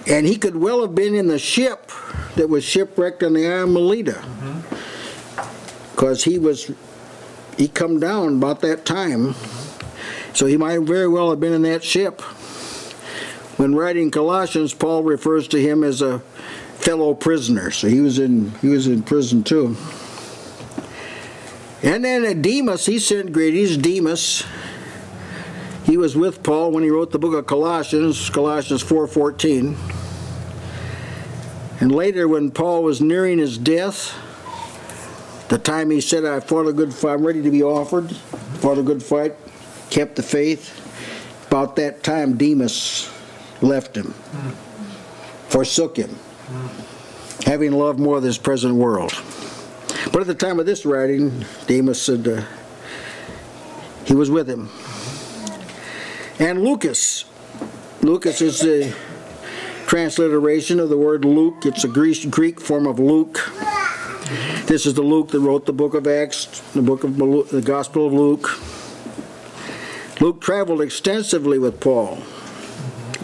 And he could well have been in the ship that was shipwrecked on the island Melita, because he was, he come down about that time. So he might very well have been in that ship. When writing Colossians, Paul refers to him as a fellow prisoner. So he was in he was in prison too. And then Demas, he sent greetings. Demas, he was with Paul when he wrote the book of Colossians, Colossians four fourteen. And later, when Paul was nearing his death, the time he said, "I fought a good fight. I'm ready to be offered. Fought a good fight." Kept the faith. About that time, Demas left him, forsook him, having loved more of this present world. But at the time of this writing, Demas said uh, he was with him. And Lucas. Lucas is the transliteration of the word Luke. It's a Greek form of Luke. This is the Luke that wrote the book of Acts, the book of the Gospel of Luke. Luke traveled extensively with Paul.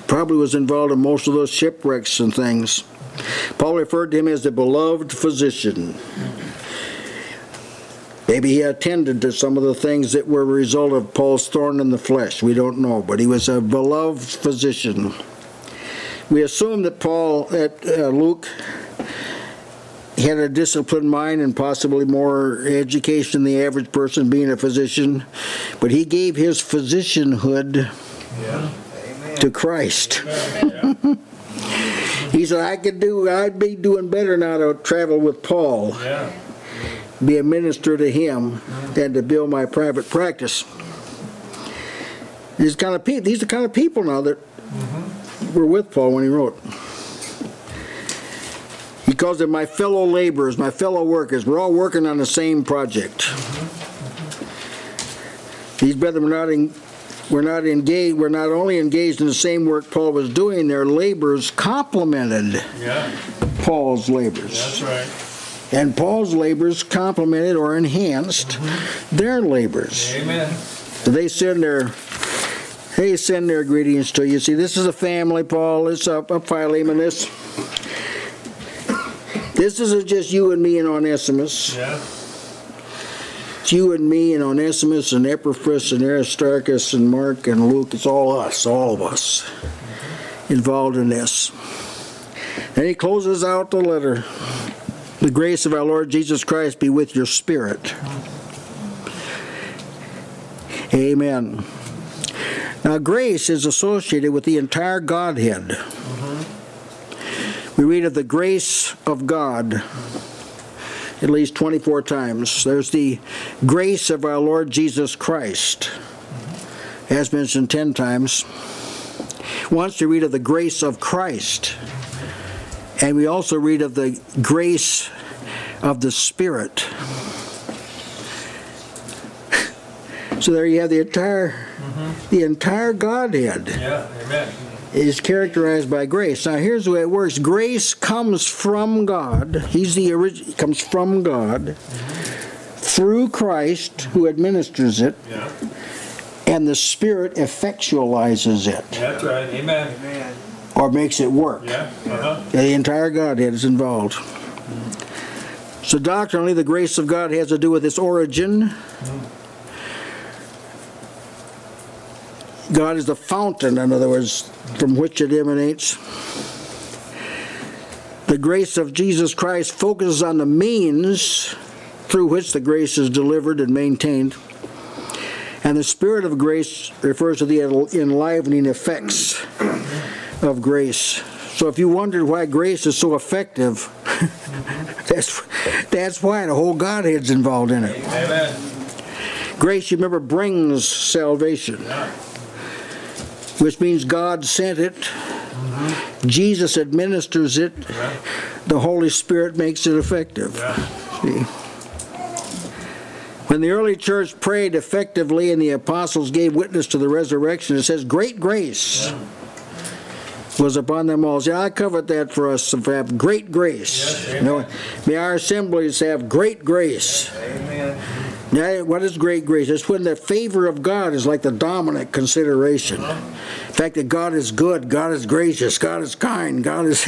Probably was involved in most of those shipwrecks and things. Paul referred to him as the beloved physician. Maybe he attended to some of the things that were a result of Paul's thorn in the flesh. We don't know, but he was a beloved physician. We assume that Paul, that uh, Luke, had a disciplined mind and possibly more education than the average person, being a physician, but he gave his physicianhood yeah. to Christ. Yeah. He said, I could do, I'd be doing better now to travel with Paul, yeah. be a minister to him, than to build my private practice. These kind of people, these are the kind of people now that mm-hmm. were with Paul when he wrote. He calls them my fellow laborers, my fellow workers. We're all working on the same project. These brethren were not, in, were not engaged, were not only engaged in the same work Paul was doing, their labors complemented yeah. Paul's labors. That's right. And Paul's labors complemented or enhanced mm-hmm. their labors. Amen. So they send their they send their greetings to you. See, this is a family, Paul, this a, a Philemon, this. This isn't just you and me and Onesimus. Yeah. It's you and me and Onesimus and Epaphras and Aristarchus and Mark and Luke. It's all us, all of us involved in this. And he closes out the letter. The grace of our Lord Jesus Christ be with your spirit. Amen. Now, grace is associated with the entire Godhead. Mm-hmm. We read of the grace of God at least twenty-four times. There's the grace of our Lord Jesus Christ, as mentioned ten times. Once we read of the grace of Christ, and we also read of the grace of the Spirit. So there you have the entire, mm-hmm. the entire Godhead. Yeah, amen. Is characterized by grace. Now here's the way it works. Grace comes from God. He's the origin. Comes from God, mm-hmm. through Christ, who administers it, yeah. and the Spirit effectualizes it. That's right. Amen. Amen. Or makes it work. Yeah. Uh-huh. The entire Godhead is involved. Mm-hmm. So doctrinally, the grace of God has to do with its origin. Mm-hmm. God is the fountain, in other words, from which it emanates. The grace of Jesus Christ focuses on the means through which the grace is delivered and maintained. And the Spirit of grace refers to the enlivening effects of grace. So if you wondered why grace is so effective, that's, that's why the whole Godhead's involved in it. Amen. Grace, you remember, brings salvation. Which means God sent it, mm-hmm. Jesus administers it, yeah. the Holy Spirit makes it effective. Yeah. See? When the early church prayed effectively and the apostles gave witness to the resurrection, it says great grace yeah. was upon them all. See, I covered that for us, to have great grace. Yes, you know, may our assemblies have great grace. Yes, amen. Now, what is great grace? It's when the favor of God is like the dominant consideration. The fact that God is good, God is gracious, God is kind, God is...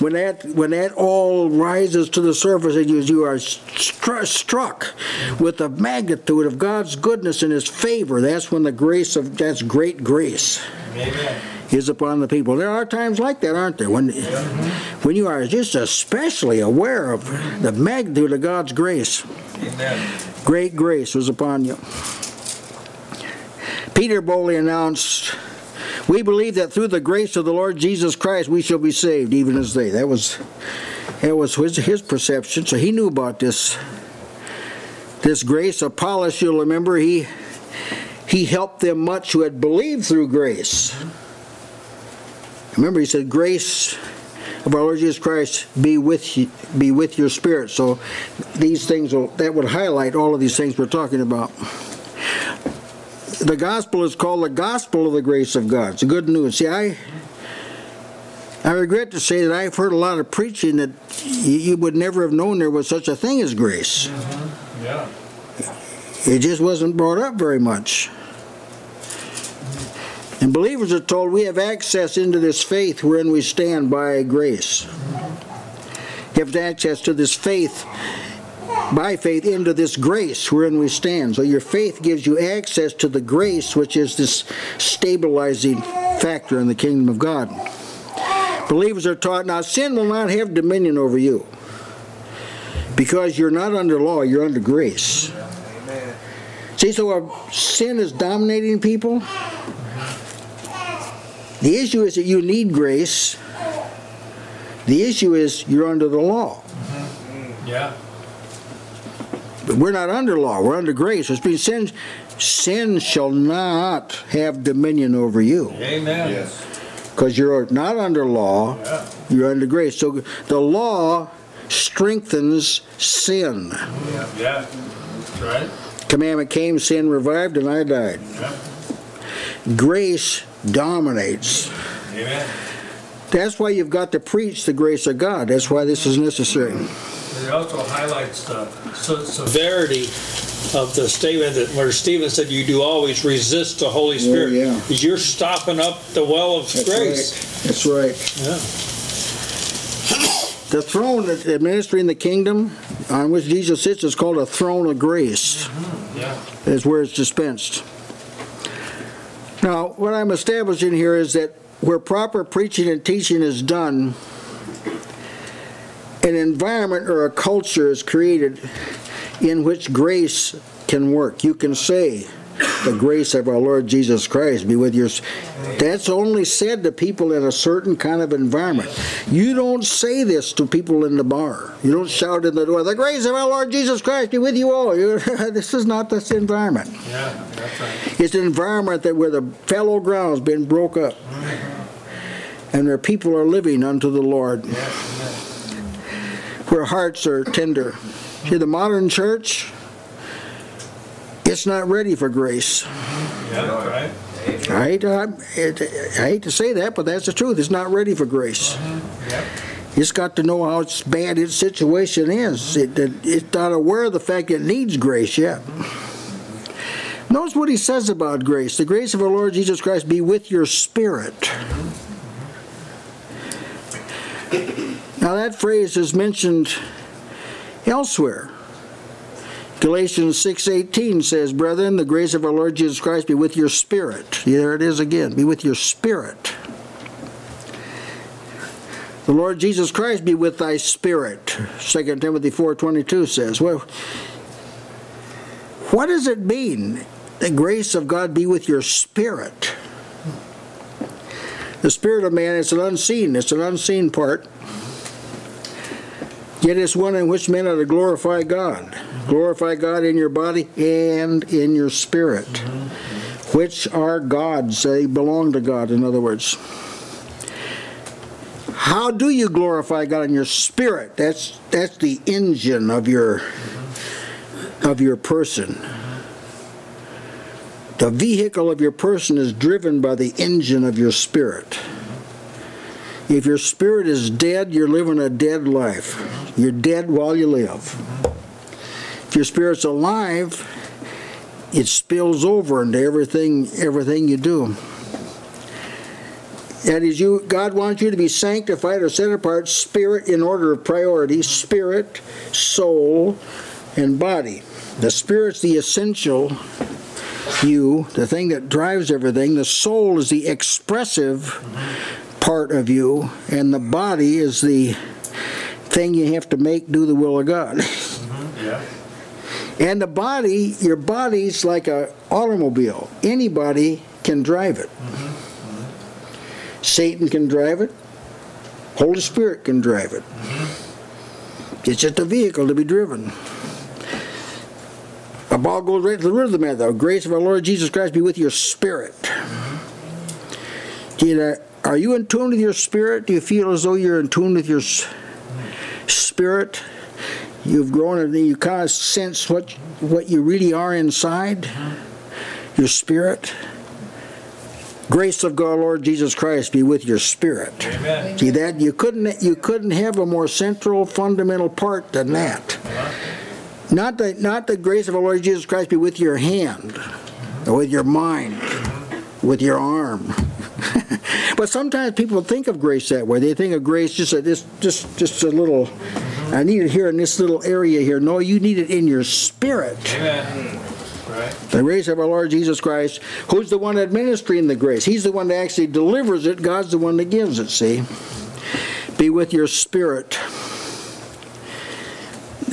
When that, when that all rises to the surface and you, you are stru struck with the magnitude of God's goodness and His favor, that's when the grace of... That's great grace. Amen. Is upon the people. There are times like that, aren't there? When, when you are just especially aware of the magnitude of God's grace. Amen. Great grace was upon you. Peter boldly announced, "We believe that through the grace of the Lord Jesus Christ we shall be saved, even as they." That was, that was his, his perception. So he knew about this, this grace. Apollos, you'll remember, he, he helped them much who had believed through grace. Remember, he said, "Grace of our Lord Jesus Christ be with you, be with your spirit." So these things will, that would highlight all of these things we're talking about. The gospel is called the gospel of the grace of God. It's good news. See, I I regret to say that I've heard a lot of preaching that you would never have known there was such a thing as grace. Mm-hmm. Yeah. It just wasn't brought up very much. And believers are told we have access into this faith wherein we stand by grace. You have access to this faith, by faith, into this grace wherein we stand. So your faith gives you access to the grace, which is this stabilizing factor in the kingdom of God. Believers are taught, now sin will not have dominion over you. Because you're not under law, you're under grace. See, so if sin is dominating people, the issue is that you need grace. The issue is you're under the law. Mm-hmm. Yeah. But we're not under law. We're under grace. Which means sin, sin shall not have dominion over you. Amen. Yes. Because you're not under law. Yeah. You're under grace. So the law strengthens sin. Yeah. Yeah. That's right. Commandment came, sin revived, and I died. Yeah. Grace dominates. Amen. That's why you've got to preach the grace of God. That's why this is necessary. It also highlights the severity of the statement that where Stephen said, "You do always resist the Holy Spirit." Yeah, yeah. You're stopping up the well of That's grace. Right. That's right. Yeah. The throne administering the kingdom on which Jesus sits is called a throne of grace. Mm-hmm. Yeah. That's where it's dispensed. Now, what I'm establishing here is that where proper preaching and teaching is done, an environment or a culture is created in which grace can work. You can say, the grace of our Lord Jesus Christ be with you. That's only said to people in a certain kind of environment. You don't say this to people in the bar. You don't shout in the door, the grace of our Lord Jesus Christ be with you all. This is not this environment. Yeah, that's right. It's an environment that where the fallow ground has been broke up. And where people are living unto the Lord. Yes, yes. Where hearts are tender. See, the modern church, it's not ready for grace. Yeah, right. I, hate to, I, it, I hate to say that, but that's the truth. It's not ready for grace. Mm-hmm. Yep. It's got to know how bad its situation is. It, it, it's not aware of the fact it needs grace yet. Mm-hmm. Notice what he says about grace. The grace of our Lord Jesus Christ be with your spirit. Mm-hmm. Now that phrase is mentioned elsewhere. Galatians six eighteen says, brethren, the grace of our Lord Jesus Christ be with your spirit. There it is again, be with your spirit. The Lord Jesus Christ be with thy spirit, Second Timothy four twenty-two says. Well, what does it mean, the grace of God be with your spirit? The spirit of man is an unseen, it's an unseen part. Yet it's one in which men are to glorify God. Glorify God in your body and in your spirit, mm-hmm. which are God's. They belong to God, in other words. How do you glorify God in your spirit? That's, that's the engine of your, of your person. The vehicle of your person is driven by the engine of your spirit. If your spirit is dead, you're living a dead life. You're dead while you live. If your spirit's alive, it spills over into everything, everything you do. That is, you, God wants you to be sanctified or set apart, spirit in order of priority, spirit, soul, and body. The spirit's the essential you, the thing that drives everything. The soul is the expressive part of you, and the body is the thing you have to make do the will of God. Mm-hmm. Yeah. And the body, your body's like an automobile. Anybody can drive it. Mm-hmm. Mm-hmm. Satan can drive it. Holy Spirit can drive it. Mm-hmm. It's just a vehicle to be driven. A ball goes right to the root of the matter. The grace of our Lord Jesus Christ be with your spirit. You know, are you in tune with your spirit? Do you feel as though you're in tune with your spirit? You've grown and you kind of sense what, what you really are inside, your spirit. Grace of God, Lord Jesus Christ, be with your spirit. Amen. See that? You couldn't, you couldn't have a more central, fundamental part than that. Not the, not the grace of our Lord Jesus Christ be with your hand, or with your mind, with your arm. But sometimes people think of grace that way. They think of grace just a, this, just, just a little, I need it here in this little area here. No, you need it in your spirit. Amen. Right. The grace of our Lord Jesus Christ, who's the one administering the grace. He's the one that actually delivers it. God's the one that gives it, see. Be with your spirit.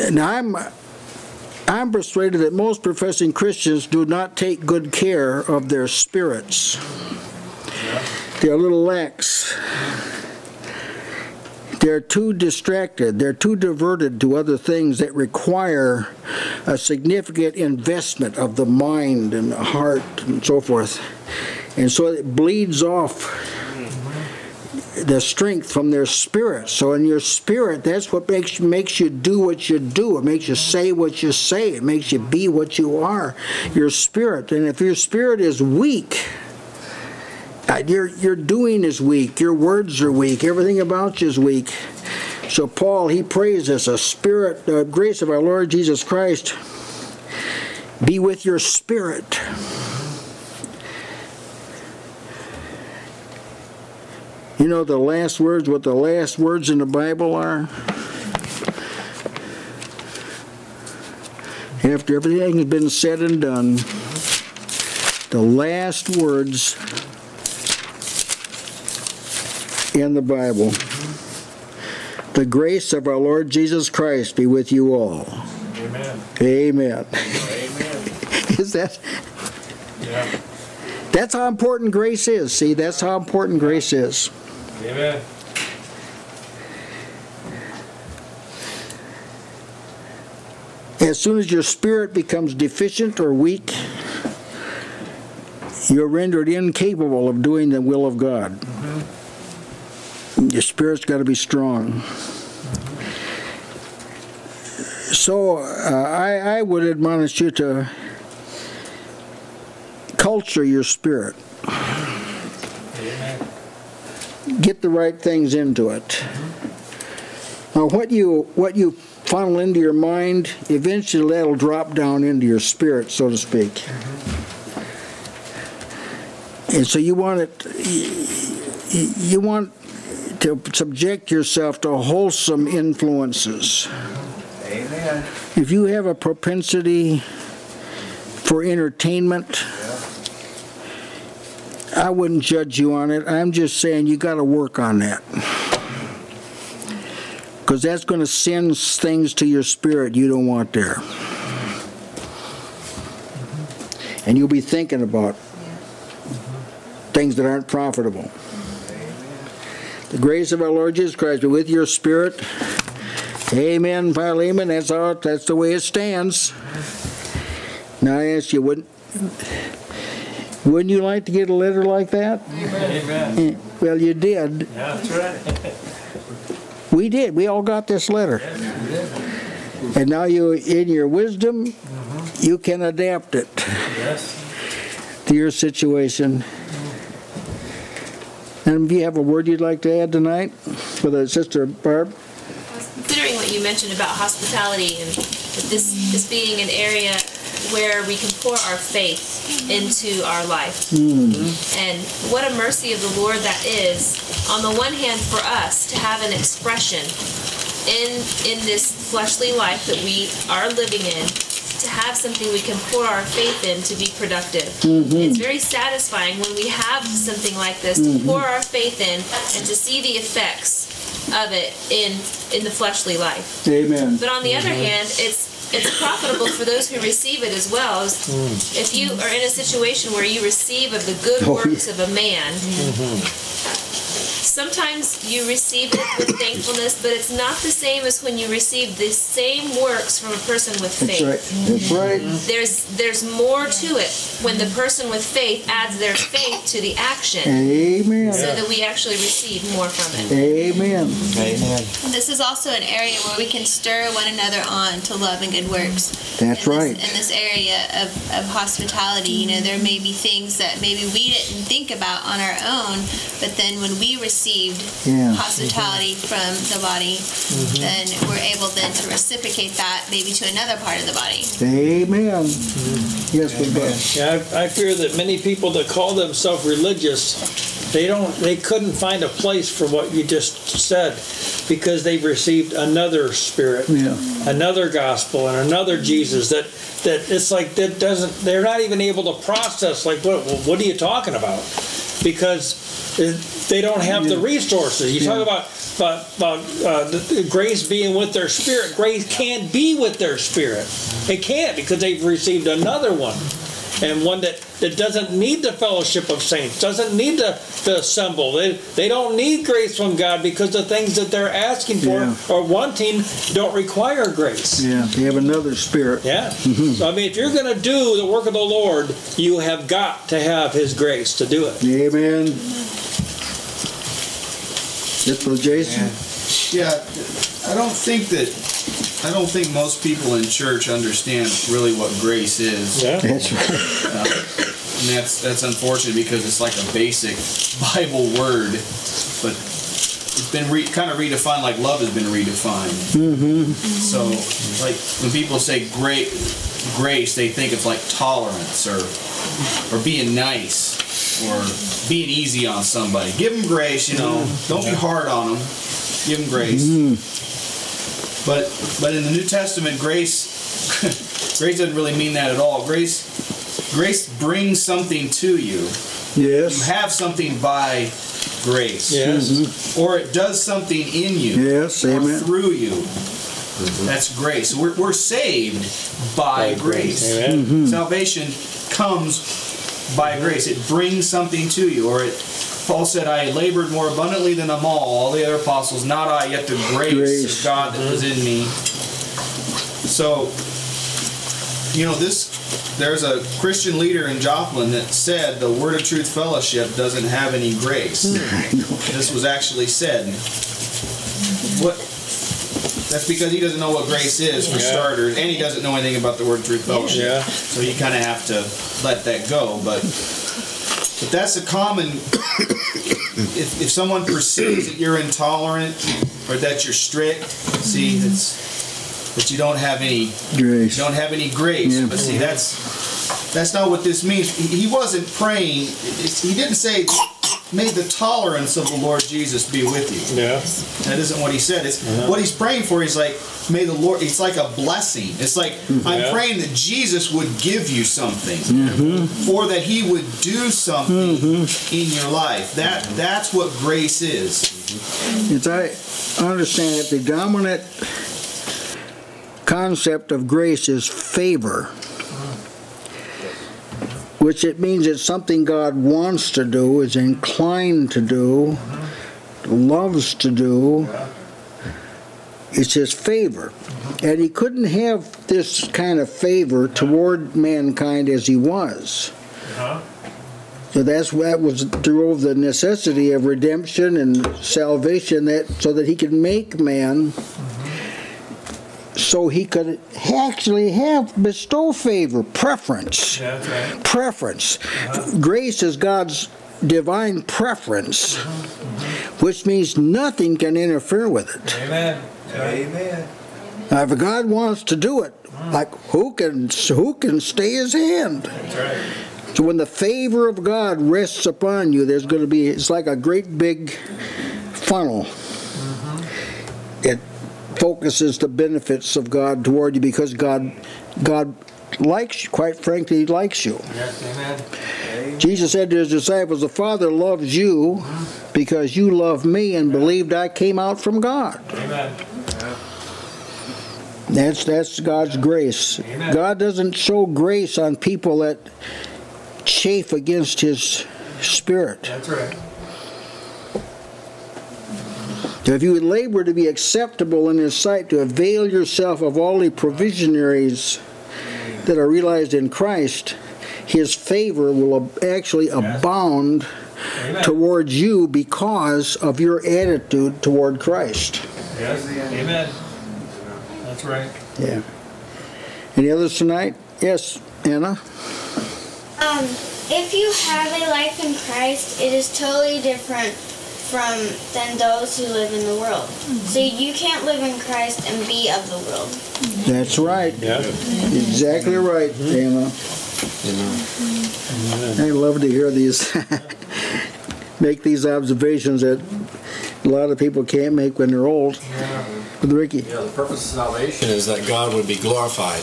Now, I'm... I'm persuaded that most professing Christians do not take good care of their spirits. They're a little lax. They're too distracted. They're too diverted to other things that require a significant investment of the mind and the heart and so forth. And so it bleeds off the strength from their spirit. So in your spirit, that's what makes, makes you do what you do. It makes you say what you say. It makes you be what you are, your spirit. And if your spirit is weak, your, your doing is weak, your words are weak, everything about you is weak. So Paul, he prays us, a spirit, the grace of our Lord Jesus Christ, be with your spirit. You know the last words, what the last words in the Bible are? After everything has been said and done, the last words in the Bible, The grace of our Lord Jesus Christ be with you all. Amen. Amen. Amen. Is that? Yeah. That's how important grace is. See, that's how important grace is. Amen. As soon as your spirit becomes deficient or weak, you're rendered incapable of doing the will of God. Mm-hmm. Your spirit's got to be strong. So uh, I, I would admonish you to culture your spirit. Amen. Get the right things into it. Mm-hmm. Now, what you what you funnel into your mind, eventually that'll drop down into your spirit, so to speak. Mm-hmm. And so you want it, you, you want to subject yourself to wholesome influences. Amen. If you have a propensity for entertainment, yeah, I wouldn't judge you on it. I'm just saying you got to work on that, because that's going to send things to your spirit you don't want there. Mm-hmm. And you'll be thinking about, yeah, mm-hmm, things that aren't profitable. Mm-hmm. The grace of our Lord Jesus Christ be with your spirit. Amen, Philemon. That's, all, that's the way it stands. Now I ask you, wouldn't, wouldn't you like to get a letter like that? Amen. Amen. Well, you did. Yeah, that's right. We did. We all got this letter. Yes, and now you, in your wisdom, mm-hmm, you can adapt it, yes, to your situation. And do you have a word you'd like to add tonight for the Sister Barb? I was considering what you mentioned about hospitality and this, this being an area where we can pour our faith into our life. Mm-hmm. And what a mercy of the Lord that is, on the one hand for us to have an expression in, in this fleshly life that we are living in, to have something we can pour our faith in to be productive. Mm-hmm. It's very satisfying when we have something like this, mm-hmm, to pour our faith in and to see the effects of it in, in the fleshly life. Amen. But on the, mm-hmm, other hand, it's It's profitable for those who receive it as well. If you are in a situation where you receive of the good works of a man, sometimes you receive it with thankfulness, but it's not the same as when you receive the same works from a person with faith. That's right. That's right. There's, there's more to it when the person with faith adds their faith to the action. Amen. So that we actually receive more from it. Amen. Amen. This is also an area where we can stir one another on to love and good works. That's in right. This, in this area of, of hospitality, you know, there may be things that maybe we didn't think about on our own, but then when we receive Received yeah. hospitality mm-hmm. from the body, mm-hmm, then we're able then to reciprocate that maybe to another part of the body. Amen. Mm-hmm. Yes, we do. Yeah, I, I fear that many people that call themselves religious, they don't, they couldn't find a place for what you just said, because they've received another spirit, yeah, another gospel, and another Jesus. That that it's like that doesn't. They're not even able to process. Like what? What are you talking about? Because they don't have the resources. You yeah. talk about about, about uh, the, the grace being with their spirit. Grace can't be with their spirit. It can't, because they've received another one, and one that, that doesn't need the fellowship of saints, doesn't need to, to assemble. They, they don't need grace from God, because the things that they're asking for yeah. or wanting don't require grace. Yeah, they have another spirit. Yeah. Mm-hmm. So, I mean, if you're going to do the work of the Lord, you have got to have His grace to do it. Amen. Jason? Yeah, I don't think that I don't think most people in church understand really what grace is. Yeah, that's right. Uh, and that's that's unfortunate, because it's like a basic Bible word, but it's been re kind of redefined, like love has been redefined. Mm-hmm. So, like when people say great grace, they think it's like tolerance or or being nice, or being easy on somebody. Give them grace, you know. Don't be hard on them. Give them grace. Mm. But but in the New Testament, grace grace doesn't really mean that at all. Grace grace brings something to you. Yes. You have something by grace. Yes. Mm-hmm. Or it does something in you. Yes, or amen. Through you. Mm-hmm. That's grace. We're, we're saved by, by grace. grace. Amen. Mm-hmm. Salvation comes by mm-hmm. grace. It brings something to you. Or it, Paul said, I labored more abundantly than them all, all the other apostles, not I, yet the grace, grace. of God that was in me. So, you know, this, there's a Christian leader in Joplin that said the Word of Truth Fellowship doesn't have any grace. This was actually said. What? That's because he doesn't know what grace is, for yeah. starters, and he doesn't know anything about the Word of Truth Fellowship. Yeah. So you kind of have to let that go. But, but that's a common... if, if someone perceives that you're intolerant or that you're strict, see, it's... But you don't have any grace. You don't have any grace. Yeah. But see, that's that's not what this means. He, he wasn't praying. It's, he didn't say, "May the tolerance of the Lord Jesus be with you." Yeah. That isn't what he said. It's uh-huh. what he's praying for. He's like, "May the Lord." It's like a blessing. It's like mm-hmm. I'm yeah. praying that Jesus would give you something, mm-hmm. or that He would do something mm-hmm. in your life. That mm-hmm. that's what grace is. As I understand it, the dominant concept of grace is favor, which it means it's something God wants to do, is inclined to do, loves to do. It's His favor. And He couldn't have this kind of favor toward mankind as He was. So that's that was drove the necessity of redemption and salvation, that so that He could make man, so He could actually have bestow favor, preference. Yeah, that's right. Preference. Uh-huh. Grace is God's divine preference, mm-hmm. which means nothing can interfere with it. Amen. Amen. Now, if God wants to do it, mm. like who can who can stay His hand? That's right. So when the favor of God rests upon you, there's going to be, it's like a great big funnel. Mm-hmm. It focuses the benefits of God toward you, because God God likes you, quite frankly, He likes you. Yes, amen. Amen. Jesus said to His disciples, the Father loves you because you love me and believed I came out from God. Amen. That's, that's God's grace. Amen. God doesn't show grace on people that chafe against His Spirit. That's right. If you would labor to be acceptable in His sight, to avail yourself of all the provisionaries that are realized in Christ, His favor will actually yes. abound Amen. Towards you because of your attitude toward Christ. Yes. Amen. That's right. Yeah. Any others tonight? Yes, Anna? Um, if you have a life in Christ, it is totally different from than those who live in the world. Mm-hmm. So you can't live in Christ and be of the world. That's right. Yeah. Exactly right, Emma. Mm-hmm. I love to hear these, make these observations that a lot of people can't make when they're old. Yeah. With Ricky. Yeah, the purpose of salvation is that God would be glorified.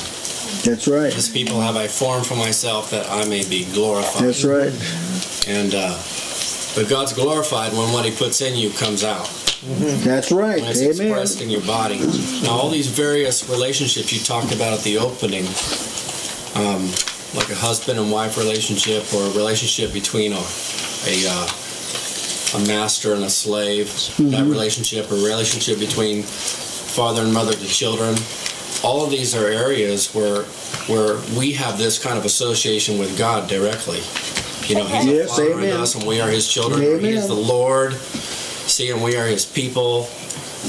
That's right. His people have I formed for myself that I may be glorified. That's right. And uh, but God's glorified when what He puts in you comes out. Mm-hmm. That's right. When it's Amen. Expressed in your body. Now, all these various relationships you talked about at the opening, um, like a husband and wife relationship, or a relationship between a a, uh, a master and a slave, mm-hmm. that relationship, or relationship between father and mother to children, all of these are areas where where we have this kind of association with God directly. You know, He's yes, a Father in us, and we are His children. Amen. He is the Lord. See, and we are His people.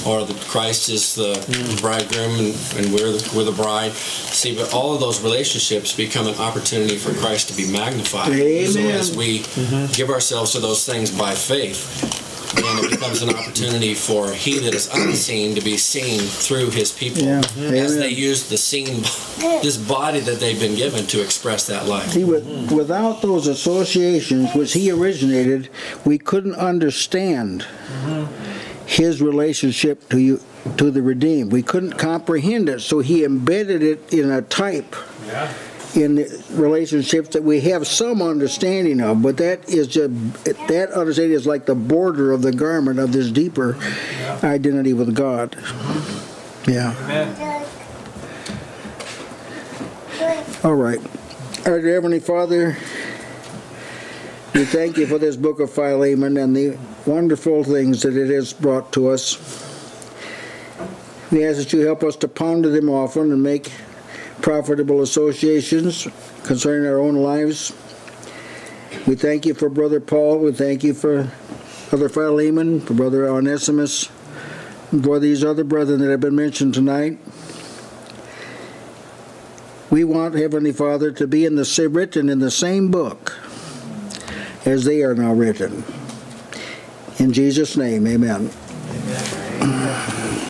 Or the Christ is the mm. bridegroom, and, and we're the, we're the bride. See, but all of those relationships become an opportunity for Christ to be magnified. Amen. So as we mm-hmm. give ourselves to those things by faith, and it becomes an opportunity for He that is unseen to be seen through His people, yeah. as they use the seen, this body that they've been given, to express that life. See, with, mm. without those associations which He originated, we couldn't understand mm-hmm. His relationship to you, to the redeemed. We couldn't comprehend it, so He embedded it in a type. Yeah. in relationships that we have some understanding of, but that is just, that understanding is like the border of the garment of this deeper identity with God. Yeah. Amen. All right. Our Heavenly Father, we thank you for this book of Philemon and the wonderful things that it has brought to us. We ask that you help us to ponder them often and make profitable associations concerning our own lives. We thank you for Brother Paul. We thank you for Brother Philemon, for Brother Onesimus, and for these other brethren that have been mentioned tonight. We want, Heavenly Father, to be in the, written in the same book as they are now written. In Jesus' name, amen. Amen.